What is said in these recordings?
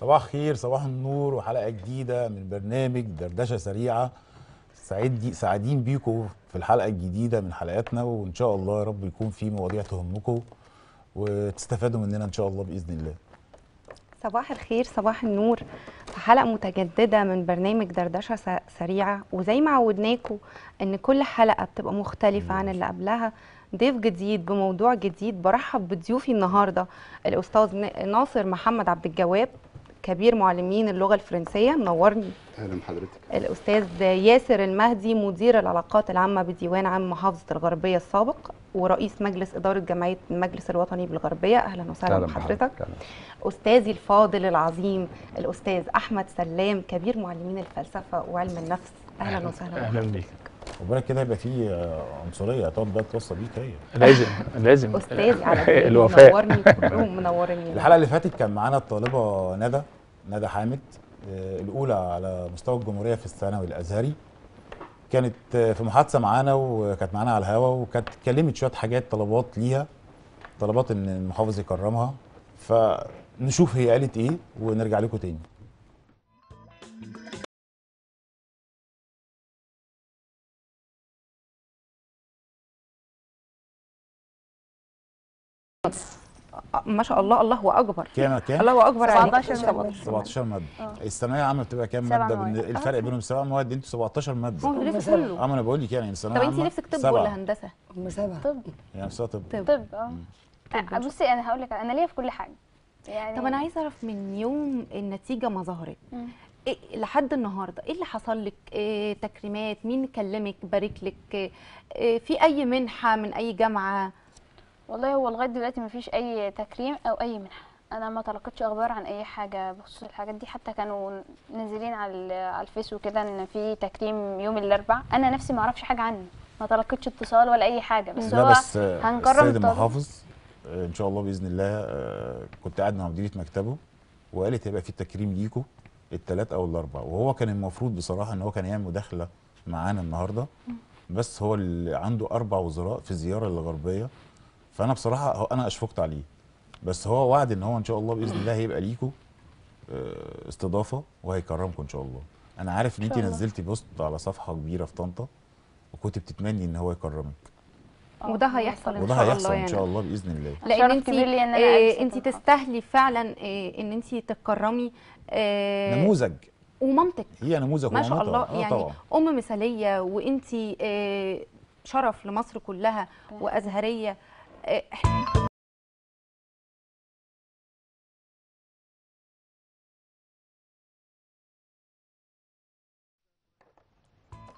صباح خير، صباح النور وحلقه جديده من برنامج دردشه سريعه. سعيدين بيكم في الحلقه الجديده من حلقاتنا، وان شاء الله يا رب يكون في مواضيع تهمكم وتستفادوا مننا ان شاء الله باذن الله. صباح الخير، صباح النور في حلقه متجدده من برنامج دردشه سريعه، وزي ما عودناكم ان كل حلقه بتبقى مختلفه عن اللي قبلها، ضيف جديد بموضوع جديد. برحب بضيوفي النهارده الاستاذ ناصر محمد عبد الجواب، كبير معلمين اللغه الفرنسيه، منورني. اهلا بحضرتك. الاستاذ ياسر المهدي، مدير العلاقات العامه بديوان عام محافظه الغربيه السابق ورئيس مجلس اداره جمعيه المجلس الوطني بالغربيه، اهلا وسهلا بحضرتك. استاذي الفاضل العظيم الاستاذ احمد سلام، كبير معلمين الفلسفه وعلم النفس، اهلا وسهلا. اهلا بيك. وبالك كده يبقى في عنصريه هتقعد بقى توصى بيك هي. لازم استاذي على الوفاء. منورني كلهم، منورني. الحلقه اللي فاتت كان معانا الطالبه ندى حامد، الاولى على مستوى الجمهوريه في الثانوي الازهري، كانت في محادثه معانا وكانت معانا على الهوا، وكانت اتكلمت شويه حاجات طلبات ليها، طلبات ان المحافظ يكرمها، فنشوف هي قالت ايه ونرجع لكم تاني. ما شاء الله، الله اكبر. كام؟ الله اكبر عليك. 17 ماده. الثانويه العامه بتبقى كام ماده؟ الفرق بينهم 7 مواد، انتوا 17 ماده. هو انت نفسك كله. ما انا بقول لك يعني الثانويه العامه. طب انت نفسك طب ولا هندسه؟ هم 7. طب. يعني نفسها طب. بصي انا هقول لك، انا ليا في كل حاجه. يعني طب انا عايزه اعرف من يوم النتيجه ما ظهرت إيه لحد النهارده، ايه اللي حصل لك؟ إيه تكريمات؟ مين كلمك بارك لك؟ إيه في اي منحه من اي جامعه؟ والله هو لغايه دلوقتي مفيش اي تكريم او اي منحه، انا ما تلقتش اخبار عن اي حاجه بخصوص الحاجات دي، حتى كانوا نازلين على الفيس وكده ان في تكريم يوم الاربعاء، انا نفسي ما اعرفش حاجه عنه، ما تلقتش اتصال ولا اي حاجه. بس هو هنكرم السيد المحافظ ان شاء الله باذن الله. كنت قاعد مع مديريه مكتبه وقالت هيبقى في تكريم ليكوا الثلاث او الاربعاء، وهو كان المفروض بصراحه ان هو كان يعمل مداخله معانا النهارده، بس هو اللي عنده 4 وزراء في زياره للغربيه، فانا بصراحه انا اشفقت عليه، بس هو وعد ان هو ان شاء الله باذن الله هيبقى ليكوا استضافه وهيكرمكم ان شاء الله. انا عارف ان انت نزلتي بوست على صفحه كبيره في طنطا وكنت بتتمني ان هو يكرمك، وده هيحصل ان شاء الله. يعني ان شاء الله باذن الله، لان انت تستاهلي فعلا ان انت تتكرمي. نموذج، ومامتك هي نموذج ما شاء الله، يعني طبعا. ام مثاليه، وانت شرف لمصر كلها وازهريه.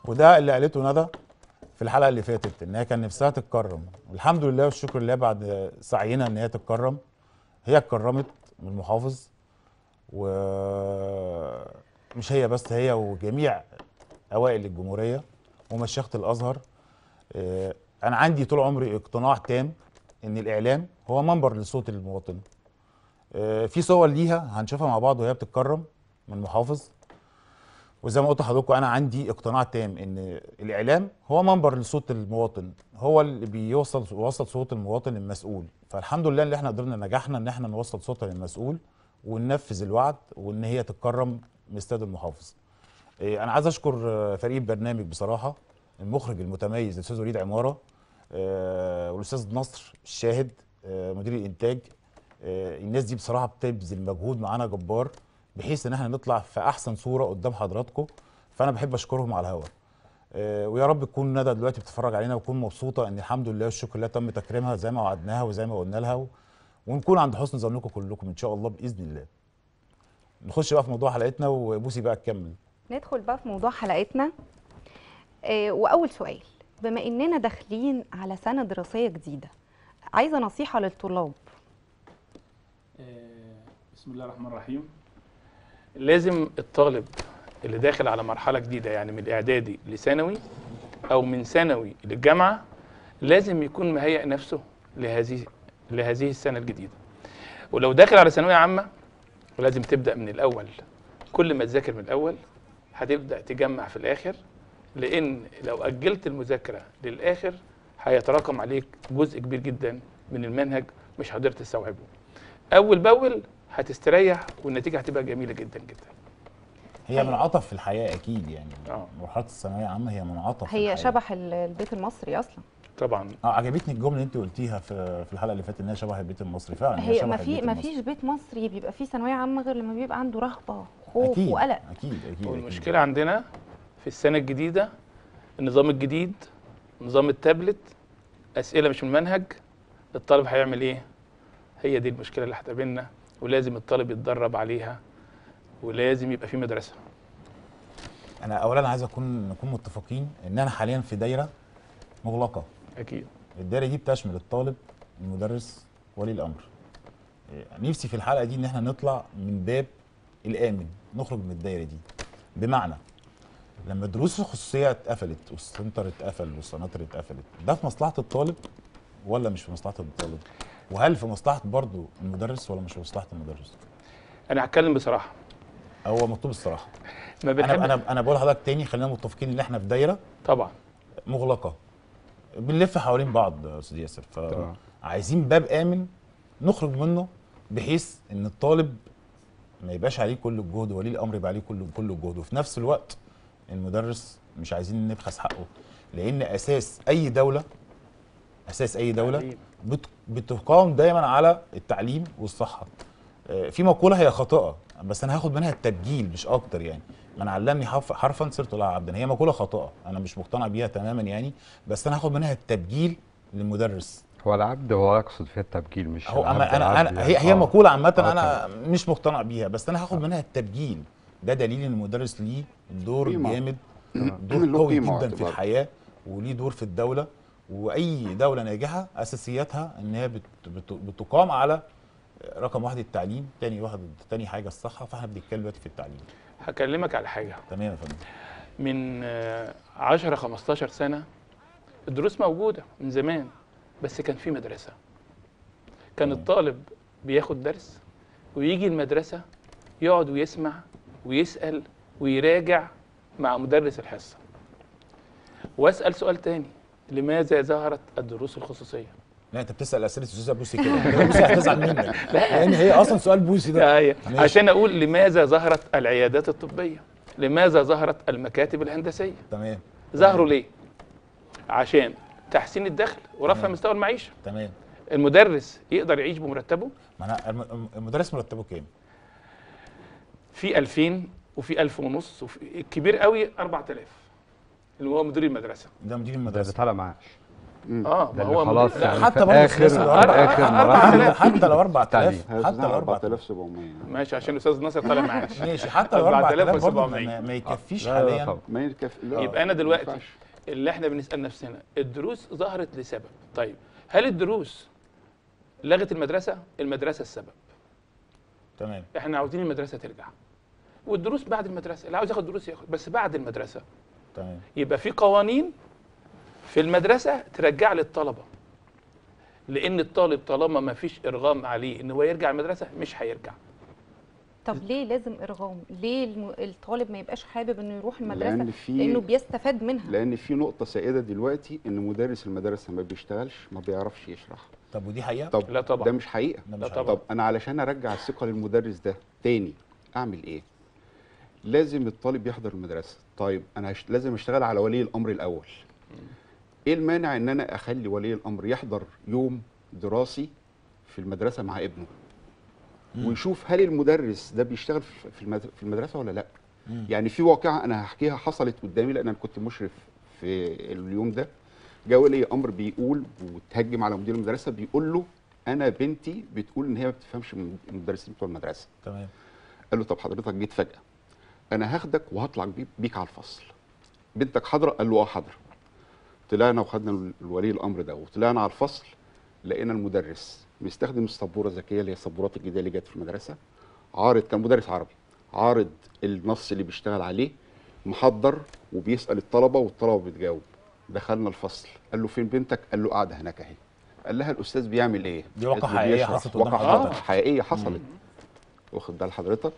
وده اللي قالته ندى في الحلقه اللي فاتت، ان هي كان نفسها تتكرم، والحمد لله والشكر لله بعد سعينا ان هي تتكرم، هي اتكرمت من المحافظ، ومش هي بس، هي وجميع اوائل الجمهوريه ومشيخه الازهر. انا عندي طول عمري اقتناع تام ان الاعلام هو منبر لصوت المواطن. في صور ليها هنشوفها مع بعض وهي بتتكرم من محافظ، وزي ما قلت لحضراتكم انا عندي اقتناع تام ان الاعلام هو منبر لصوت المواطن، هو اللي بيوصل صوت المواطن للمسؤول، فالحمد لله ان احنا قدرنا نجحنا ان احنا نوصل صوتها للمسؤول وننفذ الوعد، وان هي تتكرم من استاد المحافظ. انا عايز اشكر فريق البرنامج بصراحه، المخرج المتميز الاستاذ وليد عماره، والاستاذ نصر الشاهد، مدير الانتاج. الناس دي بصراحه بتبذل مجهود معانا جبار بحيث ان احنا نطلع في احسن صوره قدام حضراتكم، فانا بحب اشكرهم على الهوا. ويا رب تكون ندى دلوقتي بتتفرج علينا وتكون مبسوطه ان الحمد لله والشكر لله تم تكريمها زي ما وعدناها وزي ما قلنا لها، ونكون عند حسن ظنكم كلكم ان شاء الله باذن الله. نخش بقى في موضوع حلقتنا وبوسي بقى تكمل. ندخل بقى في موضوع حلقتنا. واول سؤال، بما اننا داخلين على سنه دراسيه جديده، عايزه نصيحه للطلاب. بسم الله الرحمن الرحيم. لازم الطالب اللي داخل على مرحله جديده، يعني من اعدادي لثانوي او من ثانوي للجامعه، لازم يكون مهيئ نفسه لهذه السنه الجديده. ولو داخل على ثانويه عامه لازم تبدا من الاول، كل ما تذاكر من الاول هتبدا تجمع في الاخر، لأن لو أجلت المذاكرة للآخر هيتراكم عليك جزء كبير جدا من المنهج مش هتقدر تستوعبه. أول بأول هتستريح والنتيجه هتبقى جميله جدا جدا. هي منعطف في الحياه اكيد يعني. مرحله الثانويه العامه هي منعطف، هي شبح البيت المصري اصلا طبعا. عجبتني الجمله اللي انت قلتيها في الحلقه اللي فاتت انها شبه البيت المصري فعلا. هي ما فيش بيت مصري بيبقى فيه ثانويه عامه غير لما بيبقى عنده رهبه وخوف وقلق. اكيد اكيد. والمشكله عندنا في السنه الجديده، النظام الجديد، نظام التابلت، اسئله مش من المنهج، الطالب هيعمل ايه؟ هي دي المشكله اللي هتقابلنا ولازم الطالب يتدرب عليها ولازم يبقى في مدرسه. انا اولا عايز نكون متفقين ان انا حاليا في دايره مغلقه. اكيد. الدايره دي بتشمل الطالب، المدرس، ولي الامر. نفسي في الحلقه دي ان احنا نطلع من باب الامن، نخرج من الدايره دي. بمعنى لما الدروس الخصوصيه اتقفلت والسنتر اتقفل والسناتر اتقفلت، ده في مصلحه الطالب ولا مش في مصلحه الطالب؟ وهل في مصلحه برضه المدرس ولا مش في مصلحه المدرس؟ انا هتكلم بصراحه. هو مطلوب الصراحه. ما بنحب. انا بقول لحضرتك تاني، خلينا متفقين ان احنا في دايره طبعا مغلقه بنلف حوالين بعض يا استاذ ياسر، فعايزين باب امن نخرج منه بحيث ان الطالب ما يبقاش عليه كل الجهد، ولي الامر يبقى عليه كل الجهد، وفي نفس الوقت المدرس مش عايزين نبخس حقه، لان اساس اي دوله بتقام دايما على التعليم والصحه. في مقوله هي خاطئه بس انا هاخد منها التبجيل مش اكتر، يعني من علمني حرفا صرت له عبدا. هي مقوله خاطئه انا مش مقتنع بيها تماما يعني، بس انا هاخد منها التبجيل للمدرس. هو العبد هو يقصد فيها التبجيل مش هو انا هي مقوله عامه انا مش مقتنع بيها، بس انا هاخد منها التبجيل. ده دليل ان المدرس ليه دور جامد، دور قوي جدا في الحياه، وليه دور في الدوله، واي دوله ناجحه اساسياتها ان هي بتقام على رقم واحد التعليم، تاني حاجه الصحه، فاحنا بنتكلم دلوقتي في التعليم. هكلمك على حاجه. تمام يا فندم. من 10 15 سنه الدروس موجوده من زمان، بس كان في مدرسه. كان الطالب بياخد درس ويجي المدرسه يقعد ويسمع ويسال ويراجع مع مدرس الحصه. واسال سؤال تاني، لماذا ظهرت الدروس الخصوصيه؟ لا انت بتسال اسئله استاذه بوسي كده، بوسي هتزعل منك لان هي اصلا سؤال بوسي ده. عشان اقول لماذا ظهرت العيادات الطبيه؟ لماذا ظهرت المكاتب الهندسيه؟ تمام. ظهروا ليه؟ عشان تحسين الدخل ورفع مستوى المعيشه. تمام. المدرس يقدر يعيش بمرتبه؟ ما انا المدرس مرتبه كام؟ في 2000 وفي 1500 وفي الكبير قوي 4000 اللي هو مدير المدرسه. ده مدير المدرسه بيتعلق معاش. ما هو خلاص يعني حتى برضه اخر حتى لو 4000 حتى لو 4700 ماشي، عشان الاستاذ ناصر طالع معاش ماشي. حتى لو 4700 ما يكفيش حاليا، ما يكفيش. يبقى انا دلوقتي اللي احنا بنسال نفسنا، الدروس ظهرت لسبب. طيب هل الدروس لغت المدرسه؟ المدرسه السبب. تمام. احنا عاوزين المدرسه ترجع والدروس بعد المدرسه، اللي عاوز ياخد دروس ياخد بس بعد المدرسه. تمام. يبقى في قوانين في المدرسه ترجع للطلبه، لان الطالب طالما ما فيش ارغام عليه ان هو يرجع المدرسه مش هيرجع. طب ليه لازم ارغام؟ ليه الطالب ما يبقاش حابب انه يروح المدرسه؟ لانه بيستفاد منها. لان في نقطه سائده دلوقتي، ان مدرس المدرسه ما بيشتغلش، ما بيعرفش يشرح. طب ودي حقيقه؟ طب لا طبعا ده مش حقيقه. لا طبعا. طب انا علشان ارجع الثقه للمدرس ده تاني اعمل ايه؟ لازم الطالب يحضر المدرسه. طيب انا لازم اشتغل على ولي الامر الاول. ايه المانع ان انا اخلي ولي الامر يحضر يوم دراسي في المدرسه مع ابنه ويشوف هل المدرس ده بيشتغل في المدرسه ولا لا؟ يعني في واقعه انا هحكيها حصلت قدامي، لان انا كنت مشرف في اليوم ده. جه ولي امر بيقول وتهجم على مدير المدرسه، بيقول له انا بنتي بتقول ان هي ما بتفهمش من المدرسين بتوع المدرسه. تمام. قال له طب حضرتك جيت فجاه، انا هاخدك وهطلع بيك على الفصل. بنتك حاضره؟ قال له اه حاضره. طلعنا وخدنا الولي الامر ده وطلعنا على الفصل، لقينا المدرس بيستخدم السبوره الذكيه اللي هي السبورات الجديده اللي جت في المدرسه، عارض، كان مدرس عربي، عارض النص اللي بيشتغل عليه، محضر وبيسال الطلبه والطلبه بتجاوب. دخلنا الفصل، قال له فين بنتك؟ قال له قاعده هناك اهي. قال لها الاستاذ بيعمل ايه؟ دي واقعه حقيقيه حصلت قدام حضرتك. حقيقيه حصلت، واخد بال حضرتك؟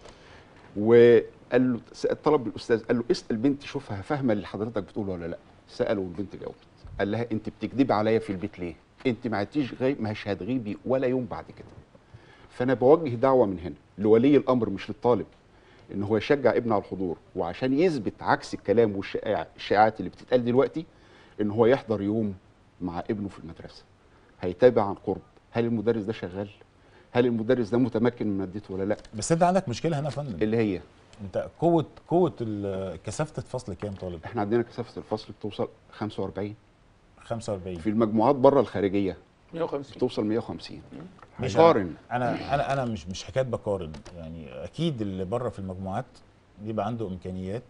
وقال له طلب الاستاذ، قال له اسال بنتي شوفها فاهمه اللي حضرتك بتقوله ولا لا. سأل والبنت جاوبت. قال لها انت بتكدبي عليا في البيت ليه؟ انت ما عدتيش، مش هتغيبي ولا يوم بعد كده. فانا بوجه دعوه من هنا لولي الامر مش للطالب ان هو يشجع ابنه على الحضور، وعشان يثبت عكس الكلام والشائعات اللي بتتقال دلوقتي ان هو يحضر يوم مع ابنه في المدرسه، هيتابع عن قرب هل المدرس ده شغال، هل المدرس ده متمكن من مادته ولا لا. بس انت عندك مشكله هنا يا فندم اللي هي انت قوه كثافه الفصل كام طالب؟ احنا عندنا كثافه الفصل بتوصل 45 في المجموعات بره الخارجيه 150 بتوصل 150. مش قارن، انا مش حكايه بقارن، يعني اكيد اللي بره في المجموعات بيبقى عنده امكانيات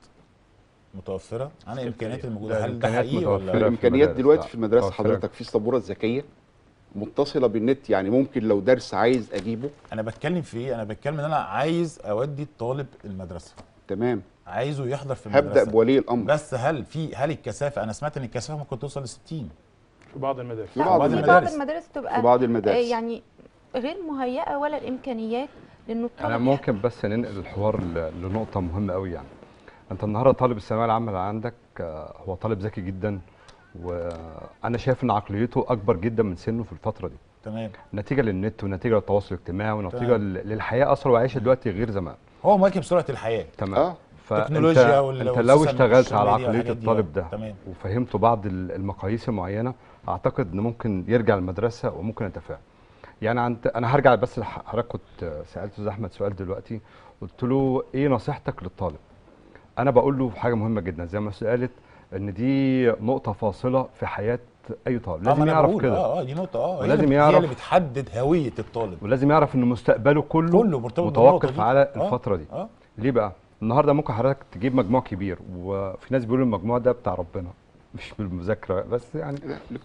متوفره عن الامكانيات الموجوده. هل ده حقيقي ولا؟ الامكانيات دلوقتي في المدرسه حضرتك في السبوره الذكيه متصله بالنت، يعني ممكن لو درس عايز اجيبه. انا بتكلم في ايه؟ انا بتكلم ان انا عايز اودي الطالب المدرسه، تمام، عايزه يحضر في المدرسه، هبدا بولي الامر. بس هل الكثافه، انا سمعت ان الكثافه ممكن توصل ل 60 في بعض المدارس. في بعض المدارس تبقى في بعض المدارس يعني غير مهيئه ولا الامكانيات لانه الطالب. انا ممكن بس ننقل الحوار لنقطه مهمه قوي. يعني انت النهارده طالب الثانويه العامه اللي عندك هو طالب ذكي جدا، وانا شايف ان عقليته اكبر جدا من سنه في الفتره دي، تمام، نتيجه للنت ونتيجه للتواصل الاجتماعي ونتيجه للحياه اصلا وعايشه دلوقتي غير زمان. هو مواكب سرعه الحياه، تمام، التكنولوجيا انت لو اشتغلت على عقليه الطالب ده وفهمته بعض المقاييس المعينه، اعتقد ان ممكن يرجع المدرسه وممكن يتفاعل. يعني انا هرجع بس لحضرتك، كنت سالت استاذ احمد سؤال دلوقتي، قلت له ايه نصيحتك للطالب؟ انا بقول له حاجه مهمه جدا زي ما سالت، ان دي نقطه فاصله في حياه اي طالب، لازم يعرف كده. دي نقطه ولازم يعرف، هي اللي بتحدد هويه الطالب، ولازم يعرف ان مستقبله كله متوقف على الفتره دي. ليه بقى؟ النهارده ممكن حضرتك تجيب مجموع كبير، وفي ناس بيقولوا المجموع ده بتاع ربنا مش بالمذاكره بس، يعني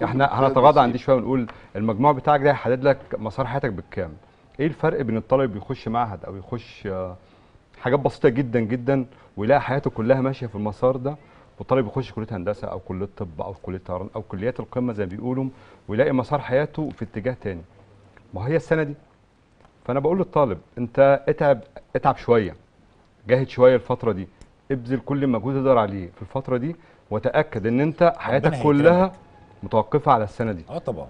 احنا هنتغاضى عن دي شويه ونقول المجموع بتاعك ده هيحدد لك مسار حياتك بالكامل. ايه الفرق بين الطالب يخش معهد او يخش حاجات بسيطه جدا جدا ويلاقي حياته كلها ماشيه في المسار ده، والطالب يخش كليه هندسه او كليه طب او كليه طيران او كليات القمه زي ما بيقولوا ويلاقي مسار حياته في اتجاه تاني؟ ما هي السنه دي. فانا بقول للطالب انت اتعب شويه، جاهد شويه الفتره دي، ابذل كل مجهود تقدر عليه في الفتره دي، وتاكد ان انت حياتك كلها متوقفه على السنه دي. طبعا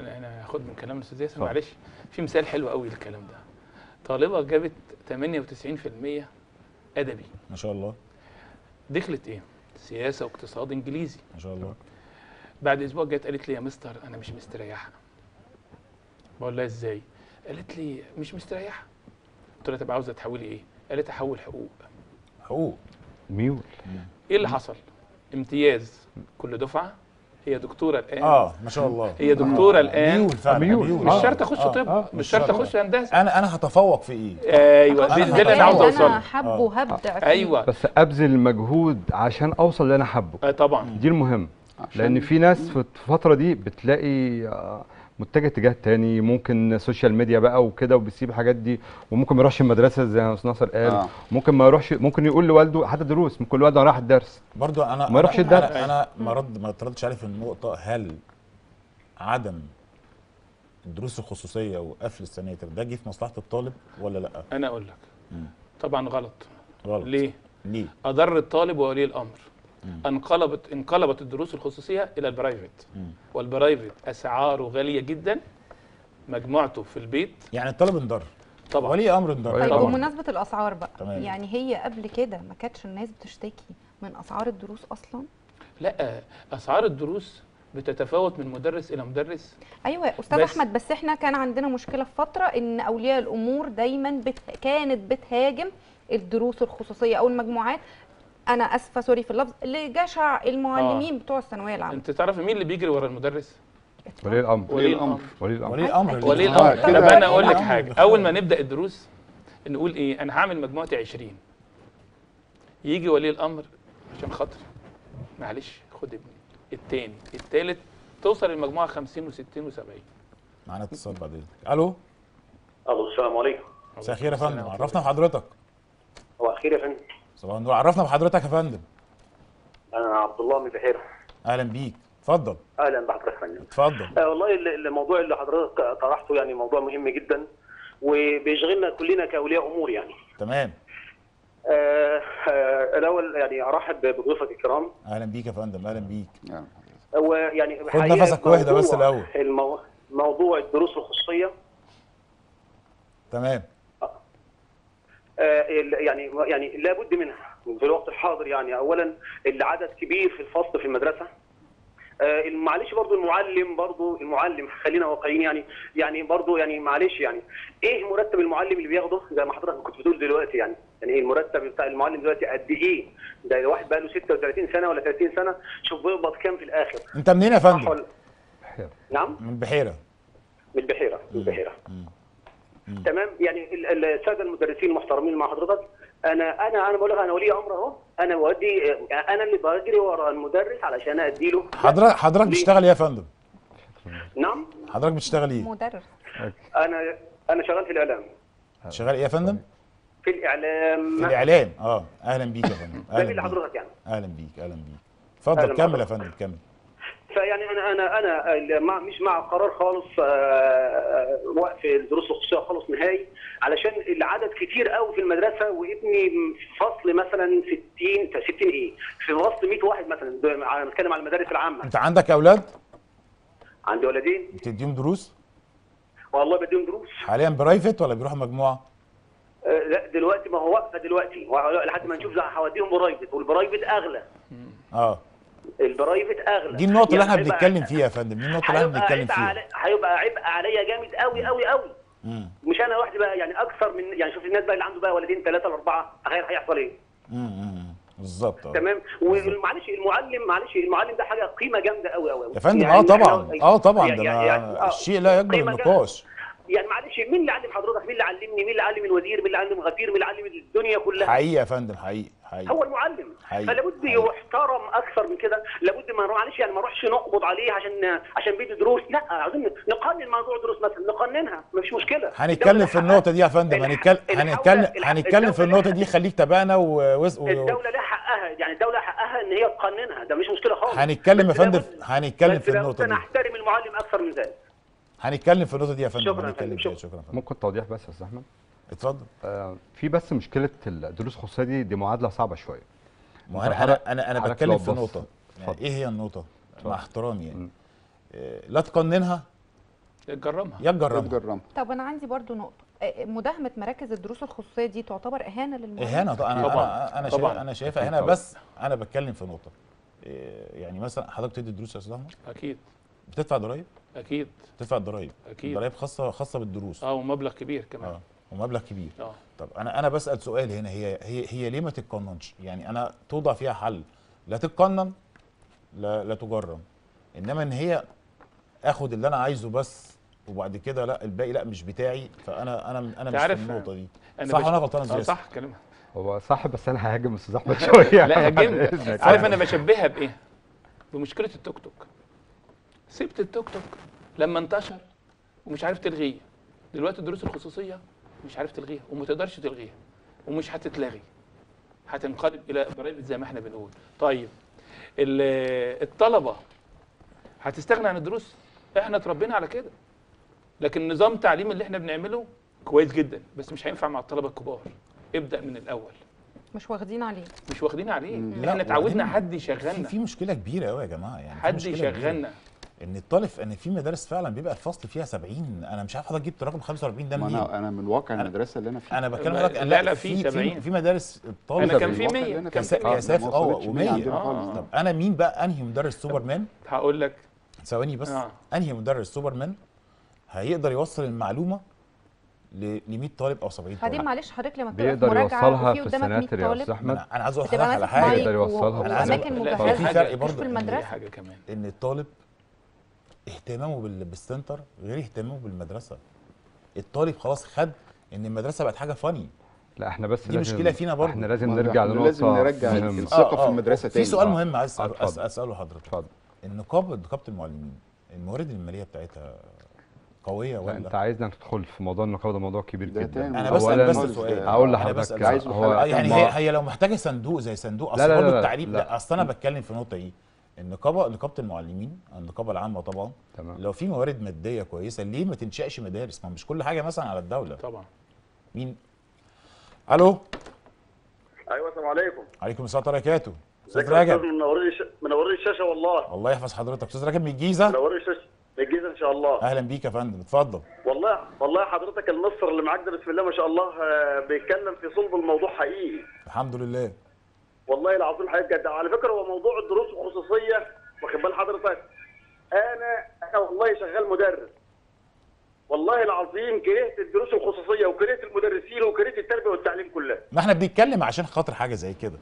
انا هاخد من كلام الاستاذ ياسر، معلش، في مثال حلو قوي للكلام ده. طالبه جابت 98% ادبي، ما شاء الله، دخلت ايه؟ سياسه واقتصاد انجليزي، ما شاء الله. بعد اسبوع جت قالت لي يا مستر انا مش مستريحه. بقول لها ازاي؟ قالت لي مش مستريحه. قلت لها طب عاوزه تحولي ايه؟ قالت احول حقوق ميول. ايه اللي حصل؟ امتياز كل دفعه. هي دكتوره الان، ما شاء الله، هي دكتوره الان، ميول. مش شرط اخش طب، مش شرط اخش هندسه، انا هتفوق في ايه؟ ايوه، ده اللي انا عاوز اوصله، انا حابه وهبدع فيه، ايوه، بس ابذل مجهود عشان اوصل اللي انا حابه. طبعا دي المهم، لان في ناس في الفتره دي بتلاقي متجه اتجاه تاني، ممكن سوشيال ميديا بقى وكده، وبيسيب الحاجات دي، وممكن ما يروحش المدرسه زي ما استاذ ناصر قال، ممكن ما يروحش، ممكن يقول لوالده حتى دروس، ممكن والده راح الدرس برضه انا ما يروحش الدرس. انا ما اتردش عليه في النقطه، هل عدم الدروس الخصوصيه وقفل السناتر ده جه في مصلحه الطالب ولا لا؟ انا اقول لك طبعا غلط. ليه؟ اضر الطالب وولي الامر. انقلبت الدروس الخصوصيه الى البرايفت، والبرايفت اسعاره غاليه جدا، مجموعته في البيت، يعني الطالب انضر طبعا، ولي امر انضر. طيب بمناسبه الاسعار بقى، تمام. يعني هي قبل كده ما كانتش الناس بتشتكي من اسعار الدروس اصلا؟ لا، اسعار الدروس بتتفاوت من مدرس الى مدرس. ايوه يا استاذ احمد، بس احنا كان عندنا مشكله في فتره ان اولياء الامور دايما كانت بتهاجم الدروس الخصوصيه او المجموعات، أنا آسفة، سوري في اللفظ، لجشع المعلمين بتوع الثانوية العامة. أنت تعرف مين اللي بيجري ورا المدرس؟ ولي الأمر. طب أنا أقول لك حاجة، أول ما نبدأ الدروس نقول إيه؟ أنا هعمل مجموعتي 20، يجي ولي الأمر عشان خاطري، معلش خد ابني، التاني، التالت، توصل المجموعة 50 و60 و70. معانا اتصال بعدين. ألو، السلام عليكم. مساء الخير يا فندم، عرفنا بحضرتك. هو أخير يا فندم. صباح النور، عرفنا بحضرتك يا فندم. انا عبد الله مبهر. اهلا بيك، اتفضل. اهلا بحضرتك يا فندم، اتفضل. والله الموضوع اللي حضرتك طرحته يعني موضوع مهم جدا وبيشغلنا كلنا كاولياء امور يعني. تمام. الاول يعني ارحب بضيوفك الكرام. اهلا بيك يا فندم، اهلا بيك. هو يعني خد نفسك واحده بس الاول. موضوع الدروس الخصوصيه تمام. يعني لابد منها في الوقت الحاضر. يعني اولا العدد كبير في الفصل في المدرسه. معلش برضو المعلم، خلينا واقعيين، يعني برضو معلش ايه مرتب المعلم اللي بياخده زي ما حضرتك كنت بتقول دلوقتي؟ يعني ايه المرتب بتاع المعلم دلوقتي؟ قد ايه ده؟ الواحد بقى له 36 سنه ولا 30 سنه، شوف بيقبض كام في الاخر. انت منين يا فندم؟ نعم، من البحيره. تمام. يعني الساده المدرسين المحترمين مع حضرتك، انا بقول لك انا ولي امر اهو، انا اللي بجري ورا المدرس علشان ادي له. حضرتك بتشتغل ايه يا فندم؟ نعم، حضرتك بتشتغل ايه؟ مدرس. انا شغال في الاعلام. شغال ايه يا فندم؟ في الاعلام. اه، اهلا بيك يا فندم. اهلا بحضرتك. اهلا بيك، اتفضل كمل يا فندم، كمل. فيعني انا مش مع قرار خالص وقف الدروس الخصوصيه خالص نهائي، علشان العدد كتير قوي في المدرسه، وابني في فصل مثلا 60 ايه، في فصل 100 واحد مثلا. انا بتكلم على المدارس العامه. انت عندك اولاد؟ عندي ولدين. بتديهم دروس؟ والله بديهم دروس. حاليا برايفت ولا بيروحوا مجموعه؟ لا دلوقتي، ما هو واقفه دلوقتي لحد ما نشوف. هوديهم برايفت، والبرايفت اغلى. البرايفت اغلى. دي النقطة اللي احنا بنتكلم فيها يا فندم، هيبقى عبء عليا جامد قوي قوي قوي. مش انا لوحدي بقى، اكثر من شوف الناس بقى اللي عنده بقى ولدين ثلاثة لأربعة، غير هيحصل ايه؟ بالظبط. تمام. ومعلش المعلم، ده حاجة قيمة جامدة قوي قوي يا فندم. طبعا، طبعا، ده الشيء لا يقبل النقاش. معلش، مين اللي علم حضرتك؟ مين اللي علمني؟ مين اللي علم الوزير؟ مين اللي علم غفير؟ مين اللي علم الدنيا كلها؟ حقيقي يا فندم، حقيقي هو المعلم. فلابد يحترم اكثر من كده. لابد ما معلش ما نروحش نقبض عليه عشان بيدي دروس، لا، عايزين نقنن موضوع دروس مثلا، نقننها، مفيش مشكله. هنتكلم في النقطه دي يا فندم، هنتكلم في النقطه دي. خليك تابعنا. الدوله لها حقها، الدوله حقها ان هي تقننها، ده مش مشكله خالص. هنتكلم يا فندم، هنتكلم في النقطه دي. نحترم المعلم اكثر من ذلك. هنتكلم في النقطة دي يا فندم. شكرا فندم. شكرا. ممكن توضيح بس يا أستاذ أحمد؟ اتفضل. في بس مشكلة الدروس الخصوصية دي، معادلة صعبة شوية. ما أنا بتكلم في نقطة. إيه هي النقطة؟ مع احترامي لا تقننها، يتجرمها. طب أنا عندي برضو نقطة، مداهمة مراكز الدروس الخصوصية دي تعتبر إهانة للمعلم. إهانة طبعا. أنا شايفها إهانة، بس أنا بتكلم في نقطة. مثلا حضرتك بتدي دروس يا أستاذ أحمد؟ أكيد. بتدفع ضرايب؟ اكيد. بتدفع ضرايب؟ اكيد. ضرايب خاصه بالدروس. ومبلغ كبير كمان. ومبلغ كبير. طب انا بسال سؤال هنا، هي ليه ما تتقننش؟ انا توضع فيها حل، لا تتقنن، لا تجرم. انما ان هي اخد اللي انا عايزه بس، وبعد كده لا الباقي لا مش بتاعي، فانا مش في النقطه دي. صح ولا انا غلطان ازاي؟ صح كلامها، هو صح، بس انا ههاجم استاذ احمد شويه. لا هاجمني. عارف انا بشبهها بايه؟ بمشكله التوك توك. سبت التوك توك لما انتشر ومش عارف تلغيه. دلوقتي الدروس الخصوصيه مش عارف تلغيها، وما تقدرش تلغيها، ومش هتتلغي، هتنقلب الى برايفت زي ما احنا بنقول. طيب الطلبه هتستغنى عن الدروس؟ احنا اتربينا على كده. لكن نظام التعليم اللي احنا بنعمله كويس جدا، بس مش هينفع مع الطلبه الكبار. ابدا من الاول. مش واخدين عليه، احنا اتعودنا حد يشغلنا. في مشكله كبيره قوي يا جماعه، حد يشغلنا. ان الطالب، في مدارس فعلا بيبقى الفصل فيها 70. انا مش عارف حضرتك جبت رقم 45 ده منين. انا من واقع المدرسه اللي انا فيها انا بكلم حضرتك. لا، في 70 في مدارس الطالب. انا كان في 100 كثافه و100. طب انا مين بقى؟ انهي مدرس سوبرمان؟ هقول لك ثواني بس. انهي مدرس سوبرمان هيقدر يوصل المعلومه ل 100 طالب او 70 طالب؟ بعدين معلش حضرتك لما تقول مراجعه في قدامك 100 طالب، انا عايز اقول حضرتك على حاجه يقدر يوصلها في اماكن مجهزه. في فرق برضه ان الطالب اهتمامه بالسنتر غير اهتمامه بالمدرسه. الطالب خلاص خد ان المدرسه بقت حاجه فاني. لا احنا بس دي مشكله فينا برضه. احنا لازم نرجع لنقطه، نرجع الثقه في المدرسه تاني. في سؤال مهم عايز اساله حضرتك. اتفضل. نقابه المعلمين، الموارد الماليه بتاعتها قوية ولا؟ انت عايزنا ندخل في موضوع النقابه ده، موضوع كبير جدا. انا بس سؤال هقول لحضرتك، هي لو محتاجه صندوق زي صندوق اصل برضه التعليم. لا اصل انا بتكلم في نقطه ايه؟ النقابه، المعلمين، النقابه العامه طبعا. تمام. لو في موارد ماديه كويسه ليه ما تنشأش مدارس؟ ما مش كل حاجه مثلا على الدوله. طبعا. مين؟ الو. ايوه السلام عليكم. عليكم السلام ورحمه الله وبركاته. استاذ راجل منورين الشاشه والله. الله يحفظ حضرتك. استاذ راجل من الجيزه منورين الشاشه. بالجيزه ان شاء الله. اهلا بيك يا فندم، اتفضل. والله حضرتك النصر اللي معاك ده بسم الله ما شاء الله بيتكلم في صلب الموضوع حقيقي. الحمد لله. والله العظيم حقيقي بجد. على فكره هو موضوع الدروس الخصوصيه واخد بال حضرتك، انا والله شغال مدرس، والله العظيم كرهت الدروس الخصوصيه وكرهت المدرسين وكرهت التربيه والتعليم كلها. ما احنا بنتكلم عشان خاطر حاجه زي كده.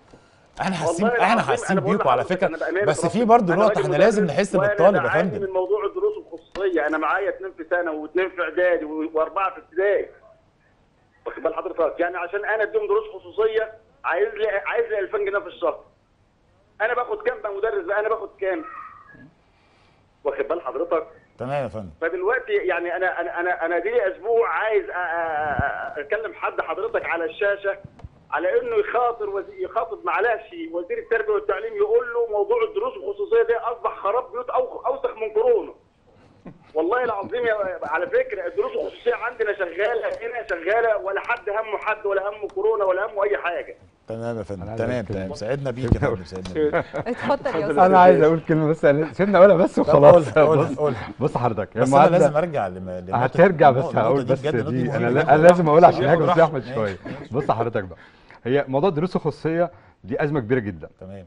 احنا حاسين بيكم على فكره، بس في برضه نقطه احنا لازم نحس بالطالب يا فندم. من موضوع الدروس الخصوصيه انا معايا 2 في ثانوي و2 في اعدادي و4 في ابتدائي. واخد بال حضرتك؟ يعني عشان انا اديهم دروس خصوصيه عايز لي 2000 جنيه في الشهر. انا باخد كام بقى مدرس بقى؟ انا باخد كام؟ واخد بال حضرتك؟ تمام يا فندم. فدلوقتي يعني انا دي لي اسبوع عايز اكلم حد حضرتك على الشاشه على انه يخاطب معلش وزير التربيه والتعليم يقول له موضوع الدروس الخصوصيه دي اصبح خراب بيوت اوسخ من كورونا. والله العظيم على فكره الدروس الخصوصيه عندنا هنا شغاله ولا حد همه حد ولا همه كورونا ولا همه اي حاجه. تمام يا فندم، تمام سعدنا بيك يا فندم، سعدنا. اتفضل يا استاذ. انا عايز اقول كلمه بس، سيبنا اقولها بس وخلاص. قولها. بص حضرتك، بس انا لازم ارجع هترجع، بس هقول بس دي انا لازم اقولها عشان هاجي بس احمد شويه. بص حضرتك بقى، هي موضوع الدروس الخصوصيه دي ازمه كبيره جدا. تمام.